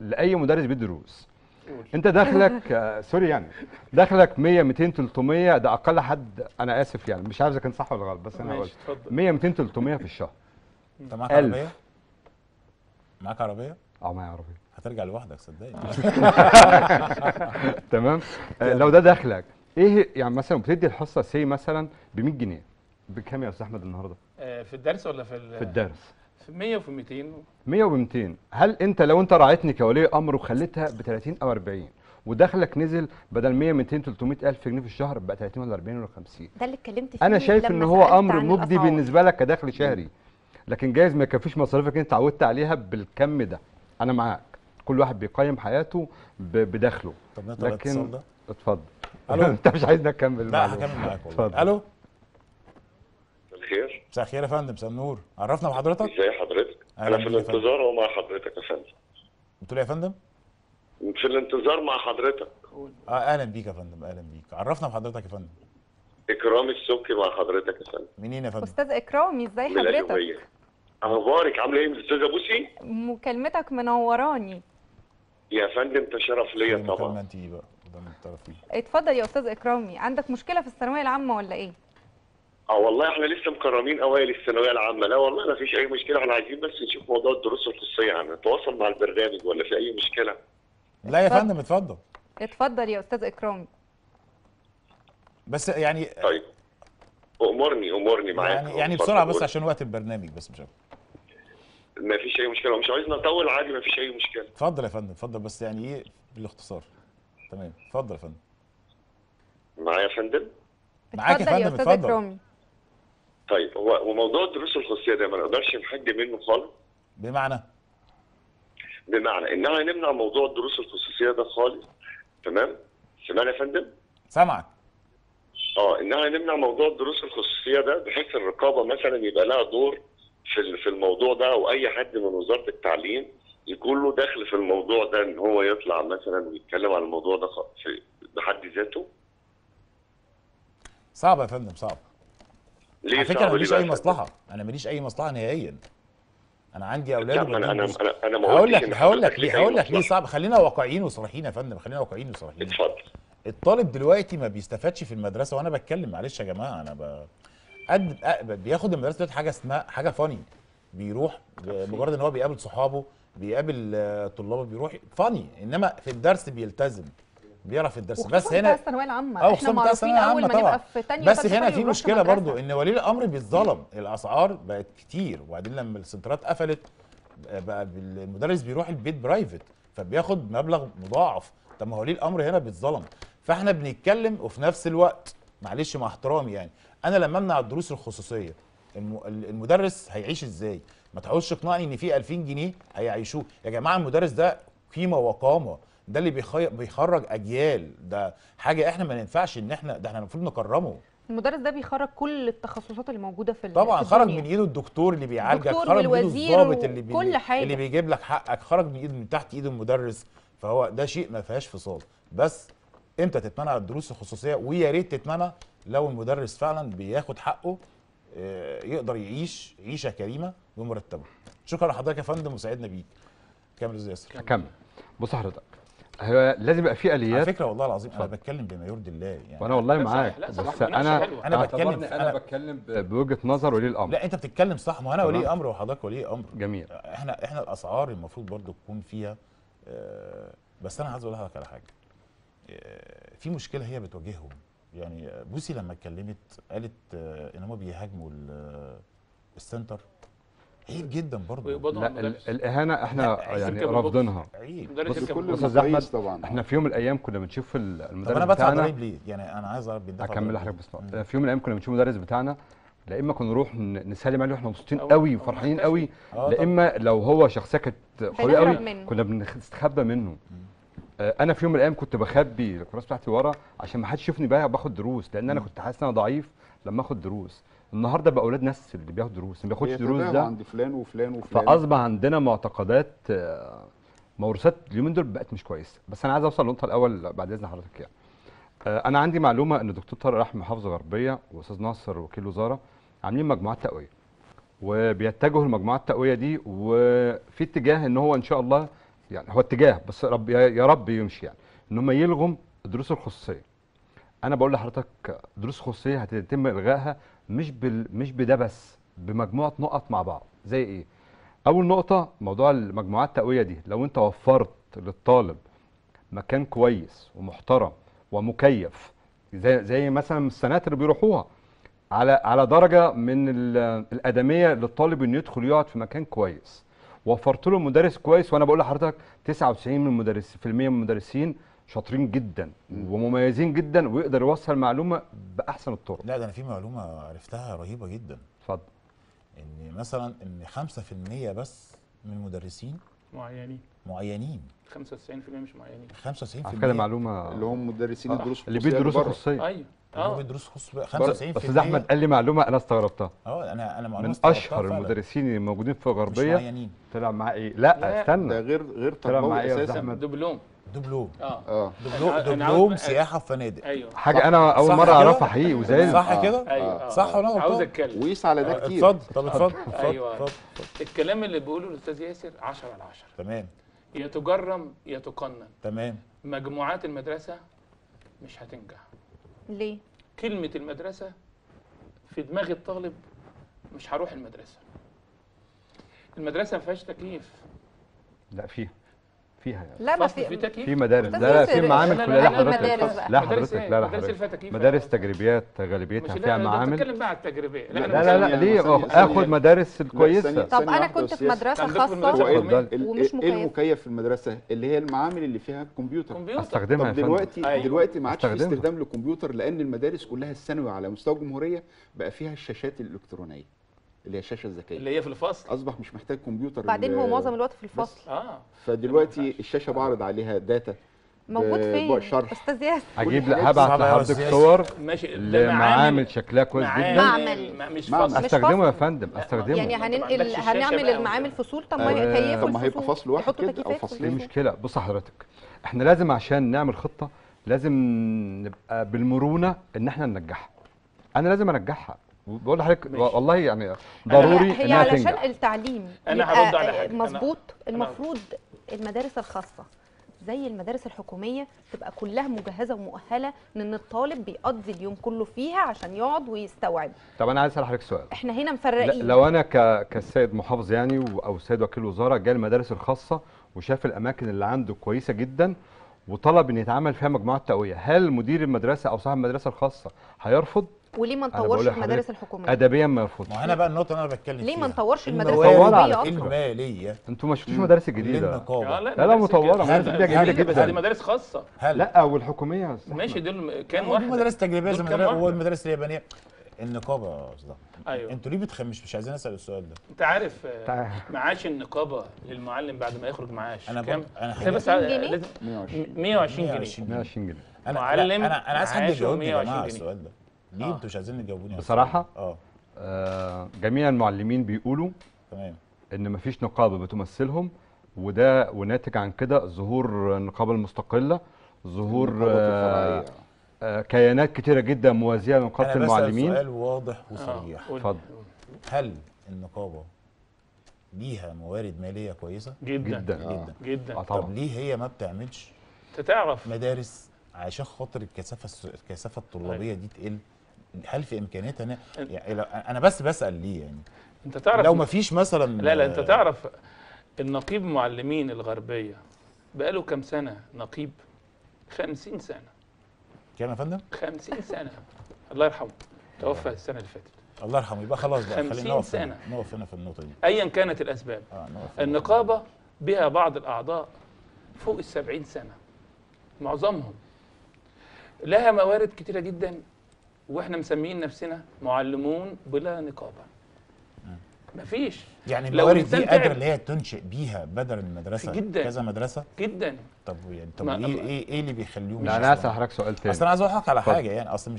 لاي مدرس بالدروس، انت دخلك سوري يعني دخلك 100 200 300، ده اقل حد، انا اسف يعني مش عارف اذا كان صح ولا غلط، بس انا هقول 100 200 300 في الشهر. انت معاك عربيه؟ معاك عربيه؟ اه معايا عربيه. هترجع لوحدك صدقني. تمام. لو ده دخلك ايه يعني، مثلا بتدي الحصه سي مثلا ب 100 جنيه بكام يا استاذ احمد النهارده؟ في الدرس ولا في الدرس؟ في 100 وفي 200. 100 و 200. هل انت لو انت راعيتني كولي امر وخليتها ب 30 او 40 ودخلك نزل بدل 100 200 300,000 جنيه في الشهر بقى 30 ولا 40 ولا 50؟ ده اللي اتكلمت فيه. انا شايف ان هو امر مجدي بالنسبه لك كدخل شهري، لكن جايز ما يكفيش مصاريفك انت اتعودت عليها بالكم ده. انا معاك، كل واحد بيقيم حياته بدخله. طب نقطه الاتصال ده؟ اتفضل. الو. انت مش عايزني اكمل؟ لا هكمل معاك والله. الو. خير. مساء الخير يا فندم، مساء النور، عرفنا بحضرتك. ازي حضرتك؟ انا في الانتظار ومع حضرتك يا فندم. قلت له يا فندم؟ في الانتظار مع حضرتك. اهلا بيك يا فندم، اهلا بيك، عرفنا بحضرتك يا فندم. اكرامي السكي مع حضرتك يا فندم. منين يا فندم؟ استاذ اكرامي ازي حضرتك؟ اخبارك عامله ايه استاذه بوسي؟ مكالمتك منوراني. يا فندم تشرف ليا طبعا. مكالمه انت بقى قدام الطرفين. اتفضل يا استاذ اكرامي، عندك مشكله في الثانويه العامه ولا ايه؟ اه والله احنا لسه مكرمين اوائل الثانويه العامه، لا والله ما فيش اي مشكله، احنا عايزين بس نشوف موضوع الدروس الخصوصيه، يعني نتواصل مع البرنامج ولا في اي مشكله؟ لا يا فندم اتفضل. اتفضل يا استاذ اكرامي. بس يعني طيب امرني معاك يعني بسرعه بس عشان وقت البرنامج بس، مش ما فيش اي مشكله، مش عايزنا نطول عادي ما فيش اي مشكله. اتفضل يا فندم اتفضل، بس يعني ايه بالاختصار. تمام اتفضل يا فندم. معايا يا فندم؟ معاك يا فندم اتفضل. طيب هو موضوع الدروس الخصوصيه ده ما نقدرش نحد منه خالص. بمعنى انها نمنع موضوع الدروس الخصوصيه ده خالص. تمام؟ سمعني يا فندم؟ سامعك. انها نمنع موضوع الدروس الخصوصيه ده بحيث الرقابه مثلا يبقى لها دور في الموضوع ده، او اي حد من وزاره التعليم يكون له دخل في الموضوع ده، ان هو يطلع مثلا ويتكلم على الموضوع ده بحد ذاته. صعب يا فندم صعب. على فكره انا ماليش اي مصلحه، انا ماليش اي مصلحه نهائيا. انا عندي اولاد انا هقول لك ليه صعب. خلينا واقعيين وصريحين يا فندم، خلينا واقعيين وصريحين. اتفضل. الطالب دلوقتي ما بيستفادش في المدرسه، وانا بتكلم معلش يا جماعه انا بياخد المدرسه دلوقتي حاجه اسمها حاجه فاني، بيروح مجرد ان هو بيقابل صحابه بيقابل طلابه بيروح فاني، انما في الدرس بيلتزم بيعرف الدرس. بس هنا الثانويه العامه احنا معروفين اول ما نبقى في ثانيه، بس هنا في مشكله برضو ان ولي الامر بيتظلم. الاسعار بقت كتير، وبعدين لما السنترات قفلت بقى المدرس بيروح البيت برايفت فبياخد مبلغ مضاعف. طب ما هو ولي الامر هنا بيتظلم. فاحنا بنتكلم وفي نفس الوقت معلش مع احترامي يعني انا لما امنع الدروس الخصوصيه المدرس هيعيش ازاي؟ ما تحاولش اقنعني ان في 2000 جنيه هيعيشوه، يا جماعه المدرس ده قيمه وقامه، ده اللي بيخرج اجيال، ده حاجه احنا ما ينفعش ان احنا ده احنا المفروض نكرمه. المدرس ده بيخرج كل التخصصات اللي موجوده في الدنيا. طبعا خرج من ايده الدكتور اللي بيعالجك، خرج من ايده الضابط اللي بيجيب لك حقك، خرج من ايده من تحت ايد المدرس، فهو ده شيء ما فيهاش فصال. بس امتى تتمنع الدروس الخصوصيه؟ ويا ريت تتمنع لو المدرس فعلا بياخد حقه، يقدر يعيش عيشه كريمه ومرتبه. شكرا لحضرتك يا فندم وسعدنا بيك. كمل يا ياسر. كمل. بص حضرتك، هو لازم يبقى في اليات. على فكره والله العظيم انا بتكلم بما يرضي الله يعني. وانا والله معاك، بس انا بتكلم بوجهه نظر ولي الامر. لا انت بتتكلم صح، ما انا ولي امر وحضرتك ولي امر. جميل. احنا الاسعار المفروض برضو تكون فيها بس انا عايز اقول لحضرتك على حاجه. في مشكله هي بتواجههم يعني. بوسي لما اتكلمت قالت ان هم بيهاجموا السنتر، عيب جدا برضه. لا الاهانه احنا يعني رافضينها. بس كل استاذ احمد طبعا احنا في يوم من الايام كنا بنشوف المدرس بتاعنا. طب انا بدفع ضريب ليه؟ يعني انا عايز اعرف بندفع. هكمل لحضرتك بس نقطه. في يوم من الايام كنا بنشوف المدرس بتاعنا، لا اما كنا نروح نسلم عليه واحنا مبسوطين قوي وفرحانين قوي، لا اما لو هو شخصيه كانت قويه قوي كنا بنستخبى منه. انا في يوم من الايام كنت بخبي الكراسه بتاعتي ورا عشان ما حدش يشوفني بقى باخد دروس، لان انا كنت حاسس ان انا ضعيف لما اخد دروس. النهارده بقى اولاد ناس اللي بياخدوا دروس، اللي ما بياخدش دروس ده عند فلان وفلان وفلان، فاصبح عندنا معتقدات موروثات اليومين دول بقت مش كويسه. بس انا عايز اوصل للنقطه الاول بعد اذن حضرتك يعني. انا عندي معلومه ان دكتور طارق رحمه محافظه غربيه واستاذ ناصر وكيل وزاره عاملين مجموعات تقويه، وبيتجهوا المجموعات التقويه دي وفي اتجاه ان هو ان شاء الله يعني هو اتجاه بس رب يا رب يمشي يعني ان هم يلغوا الدروس الخصوصيه. انا بقول لحضرتك دروس خصوصيه هتتم الغائها مش بده بس، بمجموعه نقط مع بعض. زي ايه؟ اول نقطه موضوع المجموعات التقويه دي، لو انت وفرت للطالب مكان كويس ومحترم ومكيف زي مثلا السنات اللي بيروحوها على درجه من الادميه للطالب انه يدخل يقعد في مكان كويس، وفرت له مدرس كويس. وانا بقول لحضرتك 99% من المدرسين شاطرين جدا ومميزين جدا ويقدر يوصل معلومه باحسن الطرق. لا ده انا في معلومه عرفتها رهيبه جدا. اتفضل. ان مثلا ان 5% بس من المدرسين معينين 95% مش معينين. 95% على معلومه اللي هم مدرسين الدروس اللي بيدرسوا دروس خصوصيه. ايوه اللي بيدرسوا دروس خصوصيه 95%. بس ده احمد قال لي معلومه انا استغربتها. انا معلومه من اشهر المدرسين اللي موجودين في غربيه طلع معاه ايه؟ لا استنى، ده غير تربوي اساسا، دبلوم دبلوم سياحه وفنادق. ايوه حاجه انا اول مره اعرفها حقيقي وزي صح كده. ايوه صح ولا غلط؟ عاوز اتكلم وقيس على ده كتير. اتفضل. ايوه الكلام اللي بيقوله الاستاذ ياسر 10/10. تمام. يا تجرم يا تقنن. تمام. مجموعات المدرسه مش هتنجح. ليه؟ كلمه المدرسه في دماغ الطالب مش هروح المدرسه. المدرسه ما فيهاش تكليف. لا فيها يعني. لا في مدارس، لا في معامل كلها. لا حضرتك، لا حضرتك، لا حضرتك مدارس تجريبيات غالبيتها فيها معامل. مش بتكلم بقى على التجريبيه. لا ليه اخد مدارس الكويسه؟ طب انا كنت في مدرسه خاصه ومش مكيف. في المدرسه اللي هي المعامل اللي فيها كمبيوتر استخدمها. دلوقتي ما عادش في استخدام للكمبيوتر، لان المدارس كلها الثانوي على مستوى الجمهوريه بقى فيها الشاشات الالكترونيه اللي هي الشاشه الذكيه اللي هي في الفصل. اصبح مش محتاج كمبيوتر، بعدين هو معظم الوقت في الفصل. فدلوقتي الشاشه بعرض عليها داتا موجود فين استاذ ياسر؟ اجيب لها هبعت لحضرتك صور لمعامل شكلها كويس جدا. معمل مش فصل. استخدمه يا فندم، استخدمه يعني هنعمل المعامل فصول. طب ما هيكيفوا الفصول، ما هيبقى فصل واحد كده او فصلين. مشكله. بص حضرتك احنا لازم عشان نعمل خطه لازم نبقى بالمرونه ان احنا ننجحها. انا لازم انجحها، بقول لحضرتك والله يعني ضروري هي علشان التعليم. انا هرد على حاجه مظبوط. المفروض المدارس الخاصه زي المدارس الحكوميه تبقى كلها مجهزه ومؤهله ان الطالب بيقضي اليوم كله فيها عشان يقعد ويستوعب. طب انا عايز اسال حضرتك سؤال، احنا هنا مفرقين. لو انا كسيد محافظ يعني او سيد وكيل وزاره جاء المدارس الخاصه وشاف الاماكن اللي عنده كويسه جدا وطلب ان يتعمل فيها مجموعات تقويه، هل مدير المدرسه او صاحب المدرسه الخاصه هيرفض؟ وليه ما نطورش المدارس الحكوميه ادبيا؟ ما يرفضش. ما هنا بقى النقطه اللي انا بتكلم فيها، ليه ما نطورش المدارس الحكوميه؟ انتوا ما شفتوش مدارس جديده؟ لا مطوره، مدارس جديده جدا، دي مدارس خاصه. لا والحكوميه ماشي، دول كان واحد مدارس تجريبيه زي المدارس اليابانيه. النقابه يا استاذ، ايوه انتوا ليه بتخمش؟ مش عايزين اسال السؤال ده. انت عارف معاش النقابه للمعلم بعد ما يخرج معاش كام؟ انا بس 120 جنيه. انا عايز حد يجاوبني على السؤال ده، ليه انتوا مش عايزين تجاوبوني بصراحه؟ جميع المعلمين بيقولوا تمام ان مفيش نقابه بتمثلهم، وده وناتج عن كده ظهور النقابه المستقله، ظهور كيانات كتيره جدا موازيه لنقابه المعلمين. انا بسأل سؤال واضح وصريح، اتفضل. هل النقابه ليها موارد ماليه كويسه؟ جدا. طب ليه هي ما بتعملش تتعرف مدارس عشان خاطر الكثافه الطلابيه دي تقل؟ هل في امكانيات؟ يعني انا بس بسال ليه يعني. انت تعرف لو ما فيش مثلا لا انت تعرف النقيب معلمين الغربيه بقاله كام سنه نقيب؟ 50 سنه. كام يا فندم؟ 50 سنة، الله يرحمه، توفى السنة اللي فاتت. الله يرحمه، يبقى خلاص بقى 50 سنة. نقف هنا في النقطة دي. أيا كانت الأسباب. النقابة بها بعض الأعضاء فوق ال 70 سنة. معظمهم. لها موارد كتيرة جدا، وإحنا مسميين نفسنا معلمون بلا نقابة. مفيش. يعني الموارد دي قادرة اللي هي تنشئ بيها بدل المدرسة كذا مدرسة؟ جدا. طب يعني طب ايه اللي بيخليهم؟ لا انا عايز اسالك سؤال تاني، اصل انا عايز اوافقك على حاجه يعني، اصل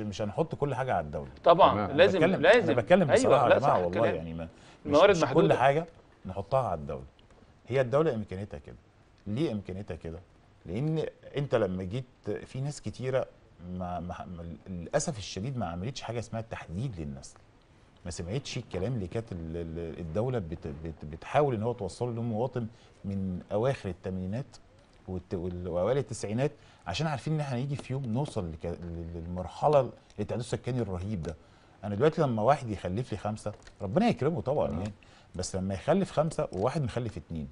مش هنحط كل حاجه على الدوله طبعا. لازم انا بتكلم بصراحه يا جماعه والله كلام. يعني الموارد محدوده، كل حاجه نحطها على الدوله. هي الدوله امكانيتها كده، ليه امكانيتها كده؟ لان انت لما جيت في ناس كتيره للاسف الشديد ما عملتش حاجه اسمها تحديد للنسل، ما سمعتش الكلام اللي كانت الدوله بتحاول ان هو توصله للمواطن من اواخر الثمانينات واوائل التسعينات، عشان عارفين ان احنا هنيجي في يوم نوصل للمرحله التعداد السكاني الرهيب ده. انا دلوقتي لما واحد يخلف لي 5 ربنا يكرمه طبعا يعني، بس لما يخلف 5 وواحد مخلف 2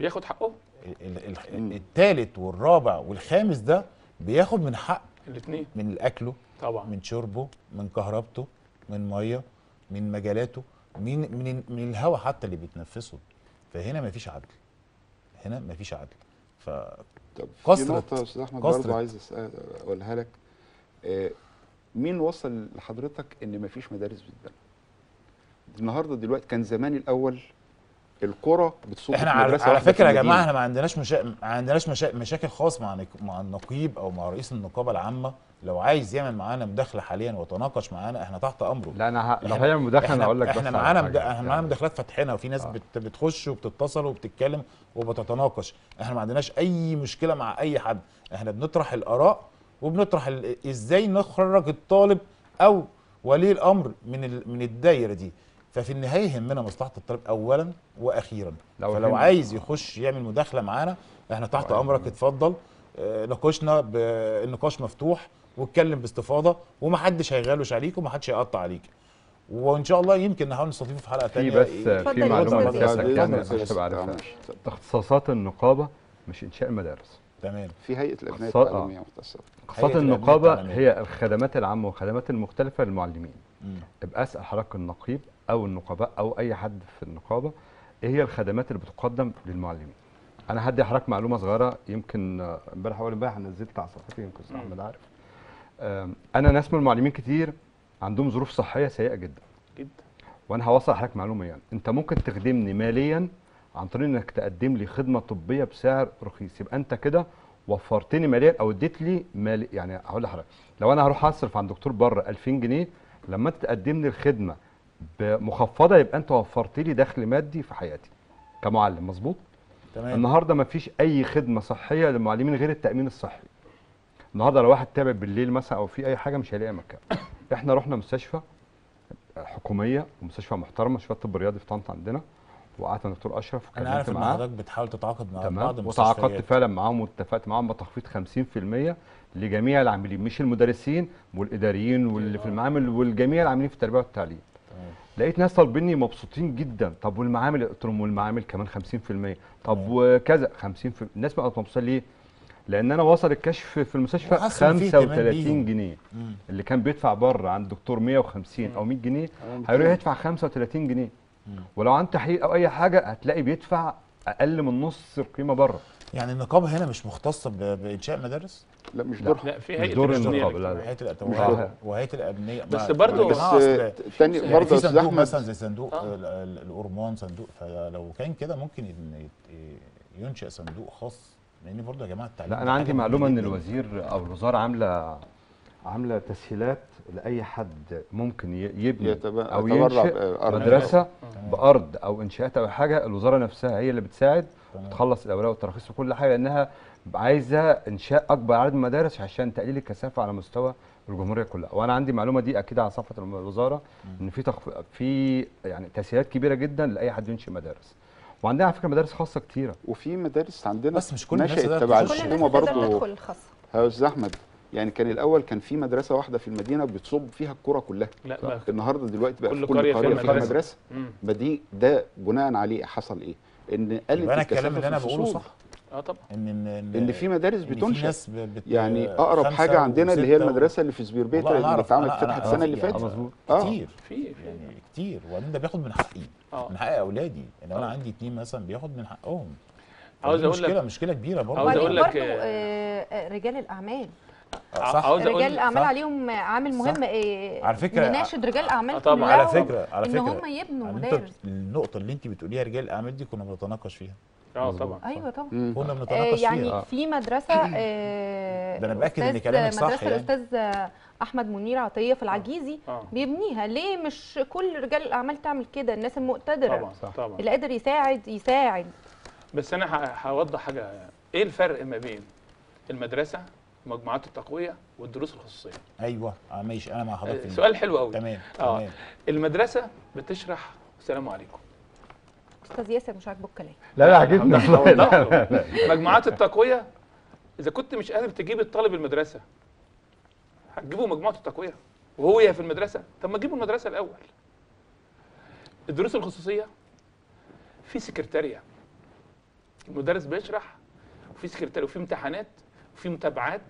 بياخد حقه. الثالث والرابع والخامس ده بياخد من حق الاثنين، من اكله طبعا، من شربه، من كهربته، من ميه، من مجالاته، من الهواء حتى اللي بيتنفسه. فهنا مفيش عدل، هنا مفيش عدل. طب في نقطة يا أستاذ أحمد برضه عايز أقولها لك. مين وصل لحضرتك إن مفيش مدارس بتتبنى؟ النهارده دلوقتي، كان زمان الأول القرى بتصب في المدرسة. على فكرة يا جماعة إحنا ما عندناش مشاكل خاص مع النقيب أو مع رئيس النقابة العامة. لو عايز يعمل معانا مداخلة حاليا وتناقش معانا احنا تحت امره. لا انا لو هيعمل مداخلة انا هقول لك، بس احنا معانا مداخلات فاتحينها، وفي ناس بتخش وبتتصل وبتتكلم وبتتناقش. احنا ما عندناش اي مشكلة مع اي حد، احنا بنطرح الاراء وبنطرح ازاي نخرج الطالب او ولي الامر من الدايرة دي. ففي النهاية يهمنا مصلحة الطالب اولا واخيرا. فلو عايز يخش يعمل مداخلة معانا احنا تحت امرك، اتفضل ناقشنا، النقاش مفتوح، واتكلم باستفاضه ومحدش هيغلوش عليك ومحدش هيقطع عليك. وان شاء الله يمكن نحاول نستضيفه في حلقه ثانيه. في معلومه بس اختصاصات النقابه مش انشاء المدارس. تمام. في هيئه الابناء التعليميه مختصه. اختصاصات النقابه هي الخدمات العامه والخدمات المختلفه للمعلمين. ابقى اسال حضرتك النقيب او النقباء او اي حد في النقابه ايه هي الخدمات اللي بتقدم للمعلمين. انا هدي حضرتك معلومه صغيره، يمكن امبارح اول امبارح نزلت على صفحتي، يمكن استاذ احمد عارف. انا ناس من المعلمين كتير عندهم ظروف صحيه سيئه جدا جدا، وانا هوصل لحضرتك معلومه يعني. انت ممكن تخدمني ماليا عن طريق انك تقدم لي خدمه طبيه بسعر رخيص، يبقى انت كده وفرتني ماليا او اديت لي مال. يعني هقول لحضرتك لو انا هروح اصرف عند دكتور بره 2000 جنيه، لما انت تقدم لي الخدمه بمخفضه يبقى انت وفرت لي دخل مادي في حياتي كمعلم. مظبوط تمام. النهارده مفيش اي خدمه صحيه للمعلمين غير التامين الصحي. النهارده لو واحد تعب بالليل مثلا او في اي حاجه مش هيلاقي مكان. احنا رحنا مستشفى حكوميه ومستشفى محترمه، مستشفى الطب الرياضي في طنطا عندنا، وقعدت مع دكتور اشرف وكلمت معاه. انا عارف ان حضرتك بتحاول تتعاقد مع بعض المستشفيات. وتعاقدت فعلا معاهم واتفقت معاهم بتخفيض 50% لجميع العاملين، مش المدرسين والاداريين واللي في المعامل والجميع العاملين في التربيه والتعليم. لقيت ناس طالبيني مبسوطين جدا. طب والمعامل؟ قلت لهم والمعامل كمان 50%. طب وكذا 50%. الناس بقت مبسوطه ليه؟ لان انا وصل الكشف في المستشفى 35 جنيه اللي كان بيدفع بره عند الدكتور 150 او 100 جنيه هيروح يدفع 35 جنيه ولو عن تحقيق او اي حاجه هتلاقي بيدفع اقل من نص القيمه بره. يعني النقابه هنا مش مختصه بانشاء مدارس؟ لا مش دورها، لا في هيئه النقابه، لا هيئه الاتوبه وهيئه الابنيه بس برضه تاني برضه في صندوق مثلا زي صندوق الأورمان صندوق، فلو كان كده ممكن ينشأ صندوق خاص لان برضه يا جماعه التعليم. لا انا عندي معلومه ان الوزير او الوزاره عامله تسهيلات لاي حد ممكن يبني او ينشئ مدرسه بارض او انشاءات او حاجه، الوزاره نفسها هي اللي بتساعد وتخلص الاوراق والتراخيص وكل حاجه لانها عايزه انشاء اكبر عدد من المدارس عشان تقليل الكثافه على مستوى الجمهوريه كلها. وانا عندي معلومه دي اكيد على صفحه الوزاره ان في يعني تسهيلات كبيره جدا لاي حد ينشئ مدارس، وعندنا على فكره مدارس خاصه كتيره وفي مدارس عندنا بس مش كل الناس تبع الحكومه برضه. يا احمد يعني كان الاول كان في مدرسه واحده في المدينه بتصب فيها الكره كلها، لا النهارده دلوقتي بقى كل قريه فيها مدرسه. بدي ده بناء عليه حصل ايه؟ ان قلت الكلام اللي انا بقوله صح. اه طبعا ان في مدارس بتنشا، يعني اقرب حاجه عندنا اللي هي المدرسه اللي في زبير بيتا اللي اتعملت فتحت السنه اللي فاتت. كتير يعني كتير، وبعدين ده بياخد من حقي من حق اولادي، ان انا عندي اتنين مثلا بياخد من حقهم. عاوز اقول لك مشكله كبيره برضه. عاوز اقول لك رجال الاعمال صح، رجال الاعمال عليهم عامل مهم. على فكره نناشد رجال الاعمال طبعا على فكره ان هم يبنوا مدارس. النقطه اللي انت بتقوليها رجال الاعمال دي كنا بنتناقش فيها. طبعا ايوه طبعا كنا بنتناقش فيها. يعني في مدرسه ده انا باكد ان كلامك صح، مدرسه الاستاذ احمد منير عطيه في العجيزي بيبنيها. ليه مش كل رجال الاعمال تعمل كده؟ الناس المقتدره طبعا اللي قادر يساعد. بس انا هوضح حاجه، ايه الفرق ما بين المدرسه مجموعات التقويه والدروس الخصوصيه؟ ايوه ماشي انا مع حضرتك، سؤال حلو قوي. تمام المدرسه بتشرح السلام عليكم استاذ ياسر مش عاجبه الكلام؟ لا عاجبني. مجموعات التقويه اذا كنت مش قادر تجيب الطالب المدرسه هتجيبه مجموعه التقويه وهو في المدرسه، طب ما تجيبه المدرسه الاول. الدروس الخصوصيه في سكرتاريه، المدرس بيشرح وفي سكرتاريه وفي امتحانات وفي متابعات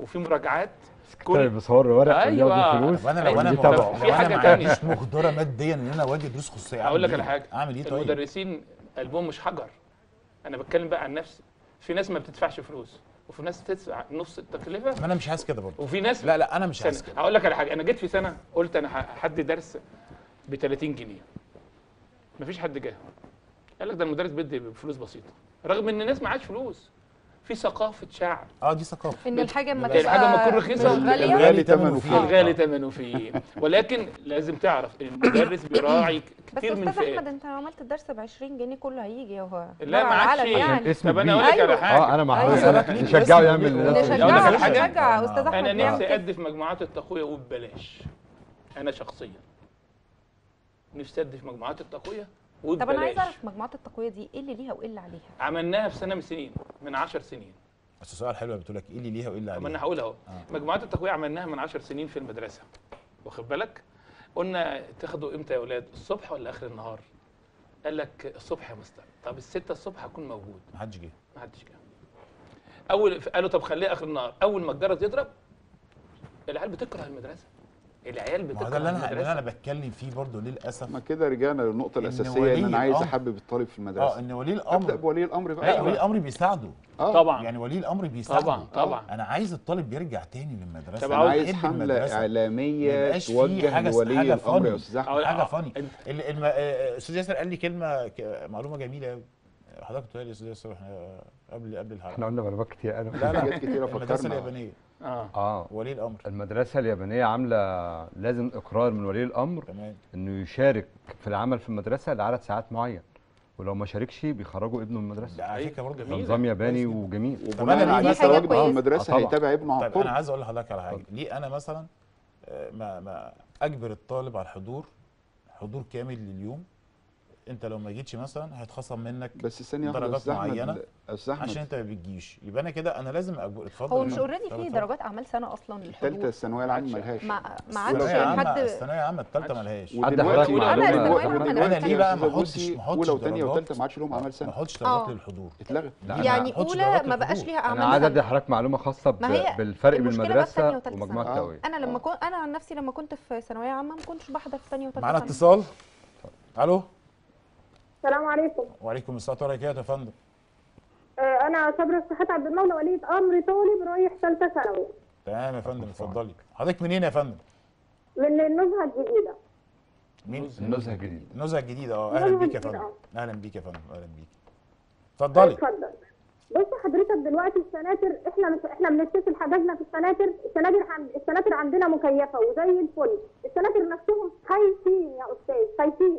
وفي مراجعات. طيب بصور ورق وياخد فلوس. وانا في حاجه ثانيه مش مقدره ماديا ان انا اواجه دروس خصوصيه. اقول لك على حاجه، اعمل ايه؟ طيب المدرسين قلبهم مش حجر، انا بتكلم بقى عن نفسي. في ناس ما بتدفعش فلوس، وفي ناس بتدفع نص التكلفه. ما انا مش عايز كده برضه. وفي ناس لا انا مش عايز كده. هقول لك على حاجه، انا جيت في سنه قلت انا هدي درس ب 30 جنيه. مفيش حد جه. قال لك ده المدرس بيدي بفلوس بسيطه، رغم ان الناس معهاش فلوس. في ثقافه شعب. دي ثقافه ان الحاجه لما تكون رخيصه الغالي ثمنه فيه ولكن لازم تعرف ان المدرس بيراعي كتير من فئات. بس احمد انت لو عملت الدرس ب 20 جنيه كله هيجي وهو لا معاش يعني. طب انا اقول لك على حاجه، انا معاك نشجعه يعمل لنفسه. نشجع استاذ احمد. انا نفسي ادي مجموعات التقويه وببلاش، انا شخصيا نفسي ادي مجموعات التقويه. طب انا عايز اعرف مجموعات التقويه دي ايه اللي ليها وايه اللي عليها؟ عملناها في سنه من السنين، من 10 سنين. بس السؤال حلو بتقول لك ايه اللي ليها وايه اللي عليها؟ طب انا هقول اهو، مجموعات التقويه عملناها من 10 سنين في المدرسه. واخد بالك؟ قلنا تاخدوا امتى يا اولاد؟ الصبح ولا اخر النهار؟ قال لك الصبح يا مستر. طب الستة الصبح هكون موجود. محدش جه. اول قالوا طب خليها اخر النهار، اول ما الجرس يضرب العيال بتكره المدرسه. ما ده اللي انا بتكلم فيه برضه للاسف. ما كده رجعنا للنقطه الاساسيه ان انا عايز احبب الطالب في المدرسه. ان ولي الامر ابدا بولي الامر بقى. ولي الامر بيساعده. طبعا يعني ولي الامر بيساعده طبعا. انا عايز الطالب يرجع تاني للمدرسه. انا عايز حمله اعلاميه توجه لولي الامر يا استاذ احمد. حاجه فاني استاذ ياسر قال لي كلمه معلومه جميله قوي. حضرتك بتقول يا استاذ ياسر احنا قبل الحلقه احنا قلنا معلومات كتير. انا حاجات كتيره فكرنا. المدرسه اليابانيه ولي الامر. المدرسه اليابانيه عامله لازم اقرار من ولي الامر انه يشارك في العمل في المدرسه لعدد ساعات معين، ولو ما شاركش بيخرجوا ابنه من المدرسه. ده على فكره برضه نظام ياباني وجميل. وبناء على التواجد في المدرسه هيتابع ابنه على طول. طيب انا عايز اقول لحضرتك على حاجه، ليه انا مثلا ما اجبر الطالب على الحضور كامل لليوم انت لو ما جيتش مثلا هيتخصم منك بس درجات معينه عشان انت ما بتجيش، يبقى انا كده انا لازم اتفضل. هو مش اوريدي في درجات اعمال سنه اصلا للحضور؟ الثالثه الثانويه العامه ملهاش، ما عادش حد الثانويه العامه الثالثه ملهاش. انا ليه بقى ما احطش ولو ثانيه وثالثه ما عادش لهم اعمال سنه؟ ما احطش درجات للحضور، اتلغت يعني اولى ما بقاش ليها اعمال سنه. انا عايز ادي حضرتك معلومه خاصه بالفرق بين المدرسه ومجموعه الثانويه. انا لما كنت انا عن نفسي لما كنت في ثانويه عامه ما كنتش بحضر في ثانيه وثالثه. معانا اتصال. الو السلام عليكم. وعليكم السلام ورحمه الله وبركاته يا فندم. انا صابره الصحات عبد المولى، وليد امر طالب رايح ثالثه ثانوي. تمام يا فندم، اتفضلي. حضرتك منين يا فندم؟ من النزهه الجديده. مين؟ النزهه الجديده. النزهه الجديده اه. اهلا بيك يا فندم. اهلا بيك يا فندم. اهلا بيك. اتفضلي. اتفضل. بص حضرتك دلوقتي السناتر احنا بنتصل حجزنا في السناتر، السناتر عندنا مكيفه وزي الفل، السناتر نفسهم خايفين يا استاذ خايفين.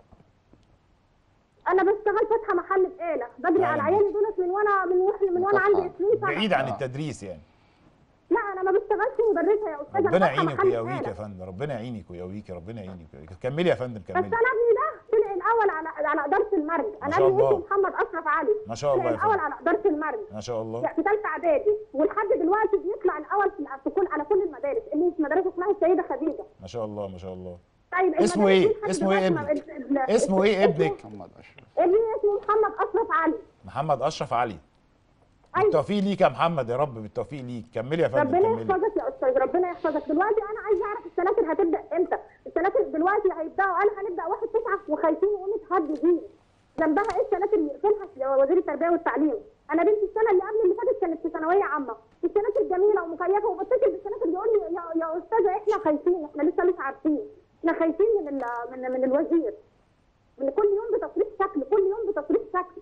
انا بشتغل فاتحه محل بقاله، بدري على عيالي دولت من وانا عندي 20 سنه. بعيد عن التدريس يعني؟ لا انا ما بشتغلش مدرسه يا استاذه. ربنا يعينك ويقويك يا فندم، ربنا يعينك ويقويك، ربنا يعينك ويقويك. كملي يا فندم كملي. بس انا ابني ده طلع الاول على اداره المرج. انا ابني اسمه محمد اشرف علي، ما شاء الله، طلع الاول على اداره المرج ما شاء الله في ثالثه اعدادي، ولحد دلوقتي بيطلع الاول في كل على كل المدارس اللي في مدرسه اسمها السيده خديجه. ما شاء الله ما شاء الله. طيب اسمه ايه؟ اسمه ايه ابنك؟ اسمه ايه ابنك؟ محمد اشرف. ابني اسمه محمد اشرف علي. محمد اشرف علي. أيوة. بالتوفيق ليك يا محمد، يا رب بالتوفيق ليك. كملي يا فندم. ربنا يحفظك يا استاذ، ربنا يحفظك. دلوقتي انا عايزه اعرف السناتر هتبدا امتى؟ السناتر دلوقتي هيبداوا قالوا هنبدا 1/9 وخايفين يقوموا يتهددوا. جنبها ايه السناتر اللي يقفلها وزير التربيه والتعليم؟ انا بنتي السنه اللي قبل اللي فاتت كانت في ثانويه عامه، السناتر جميله ومكيفه، وبتصل بالسناتر يقول لي يا استاذه احنا خايفين، احنا لسه مش عارفين. احنا خايفين من الوزير، من كل يوم بتصريف شكل، كل يوم بتصريف شكل.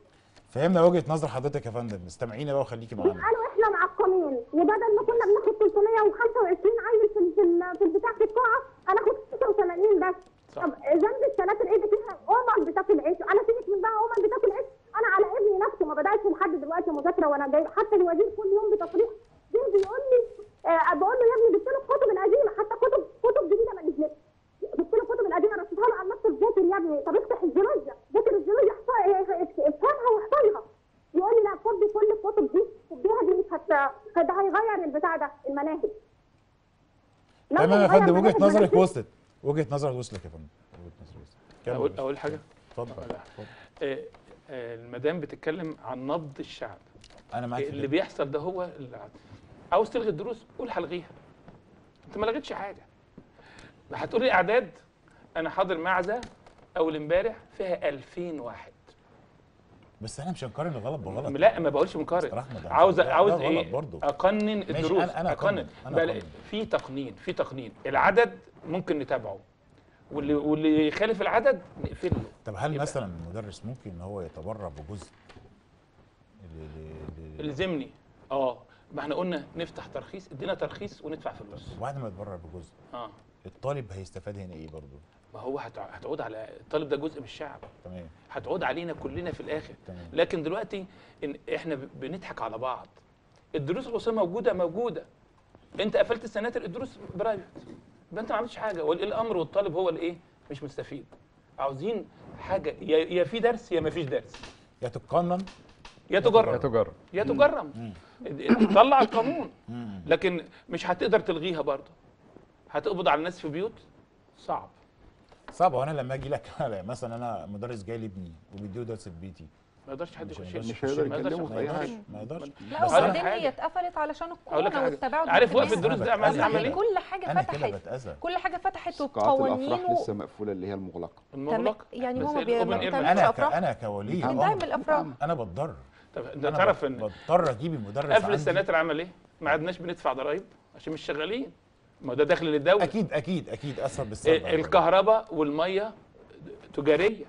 فهمنا وجهه نظر حضرتك يا فندم، استمعينا بقى وخليكي معانا. قالوا احنا معقمين، وبدل ما كنا بناخد 325 عيل في البتاع في القاعه، انا اخد 86 بس. طب ذنب السناتر ايه؟ فيها امم بتاكل عيش، انا سيبك من بقى امم بتاكل عيش، انا على ابني نفسه ما بداتش لحد دلوقتي مذاكره وانا جاي، حتى الوزير كل يوم بتصريح بيقول لي بقول له يا ابني جبت له الكتب القديمه، حتى كتب جديده ما جبتش، جبت له كتب القديمه رصيتها له على نفس الجدر يا ابني. طب افتح الجيولوجيا، جدر الجيولوجيا افهمها واحفظها. يقول لي لا فضي كل الكتب دي اديها، دي مش هيغير البتاع ده المناهج. تمام يا فندم، وجهه نظرك وصلت، وجهه نظرك وصلت يا فندم، وجهه نظرك وصلت. اقول حاجه؟ اتفضل. المدام بتتكلم عن نبض الشعب، انا معاك. اللي بيحصل ده هو عاوز تلغي الدروس قول هلغيها، انت ما لغيتش حاجه. هتقول لي اعداد، انا حاضر معزه اول امبارح فيها 2000 واحد. بس انا مش هنقارن الغلط بغلط. لا ما بقولش مقارن، عاوز ايه برضو. اقنن الدروس. أنا اقنن، بل في تقنين العدد ممكن نتابعه، واللي يخالف العدد نقفله. طب هل مثلا المدرس ممكن ان هو يتبرع بجزء الزمني؟ ما احنا قلنا نفتح ترخيص، ادينا ترخيص وندفع فلوس. وبعد ما يتبرع بجزء الطالب هيستفاد هنا ايه برضه؟ ما هو هتعود على الطالب ده، جزء من الشعب. تمام. هتعود علينا كلنا في الاخر. تمام. لكن دلوقتي احنا بنضحك على بعض. الدروس الخصوصيه موجوده. انت قفلت السناتر، الدروس برايفت، يبقى انت ما عملتش حاجه، والامر والطالب هو الايه؟ مش مستفيد. عاوزين حاجه، يا في درس يا ما فيش درس، يا تتقنن يا تجرم يا تجرم. طلع القانون، لكن مش هتقدر تلغيها برضه. هتقبض على الناس في بيوت صعب. وانا لما اجي لك مثلا انا مدرس جاي لابني وبيديه درس في بيتي، ما يقدرش حد يخش، مش هيقدر يكلمه في اي حاجه، ما يقدرش. لا وبعدين هي اتقفلت علشان الكورونا والتباعد، عارف وقف الدروس ده عمل ايه؟ كل حاجه فتحت، والقوانين الافراح لسه مقفوله، اللي هي المغلقه يعني. هو ما بيعملش افراح، انا كوليد بنعمل الافراح، انا بتضرر. طب انت تعرف ان بضطر اجيب المدرس قفل السناتر عمل ايه؟ ما عدناش بندفع ضرايب عشان مش شغالين، ما ده داخل للدوله. اكيد اثر بالسلب. الكهرباء والميه تجاريه،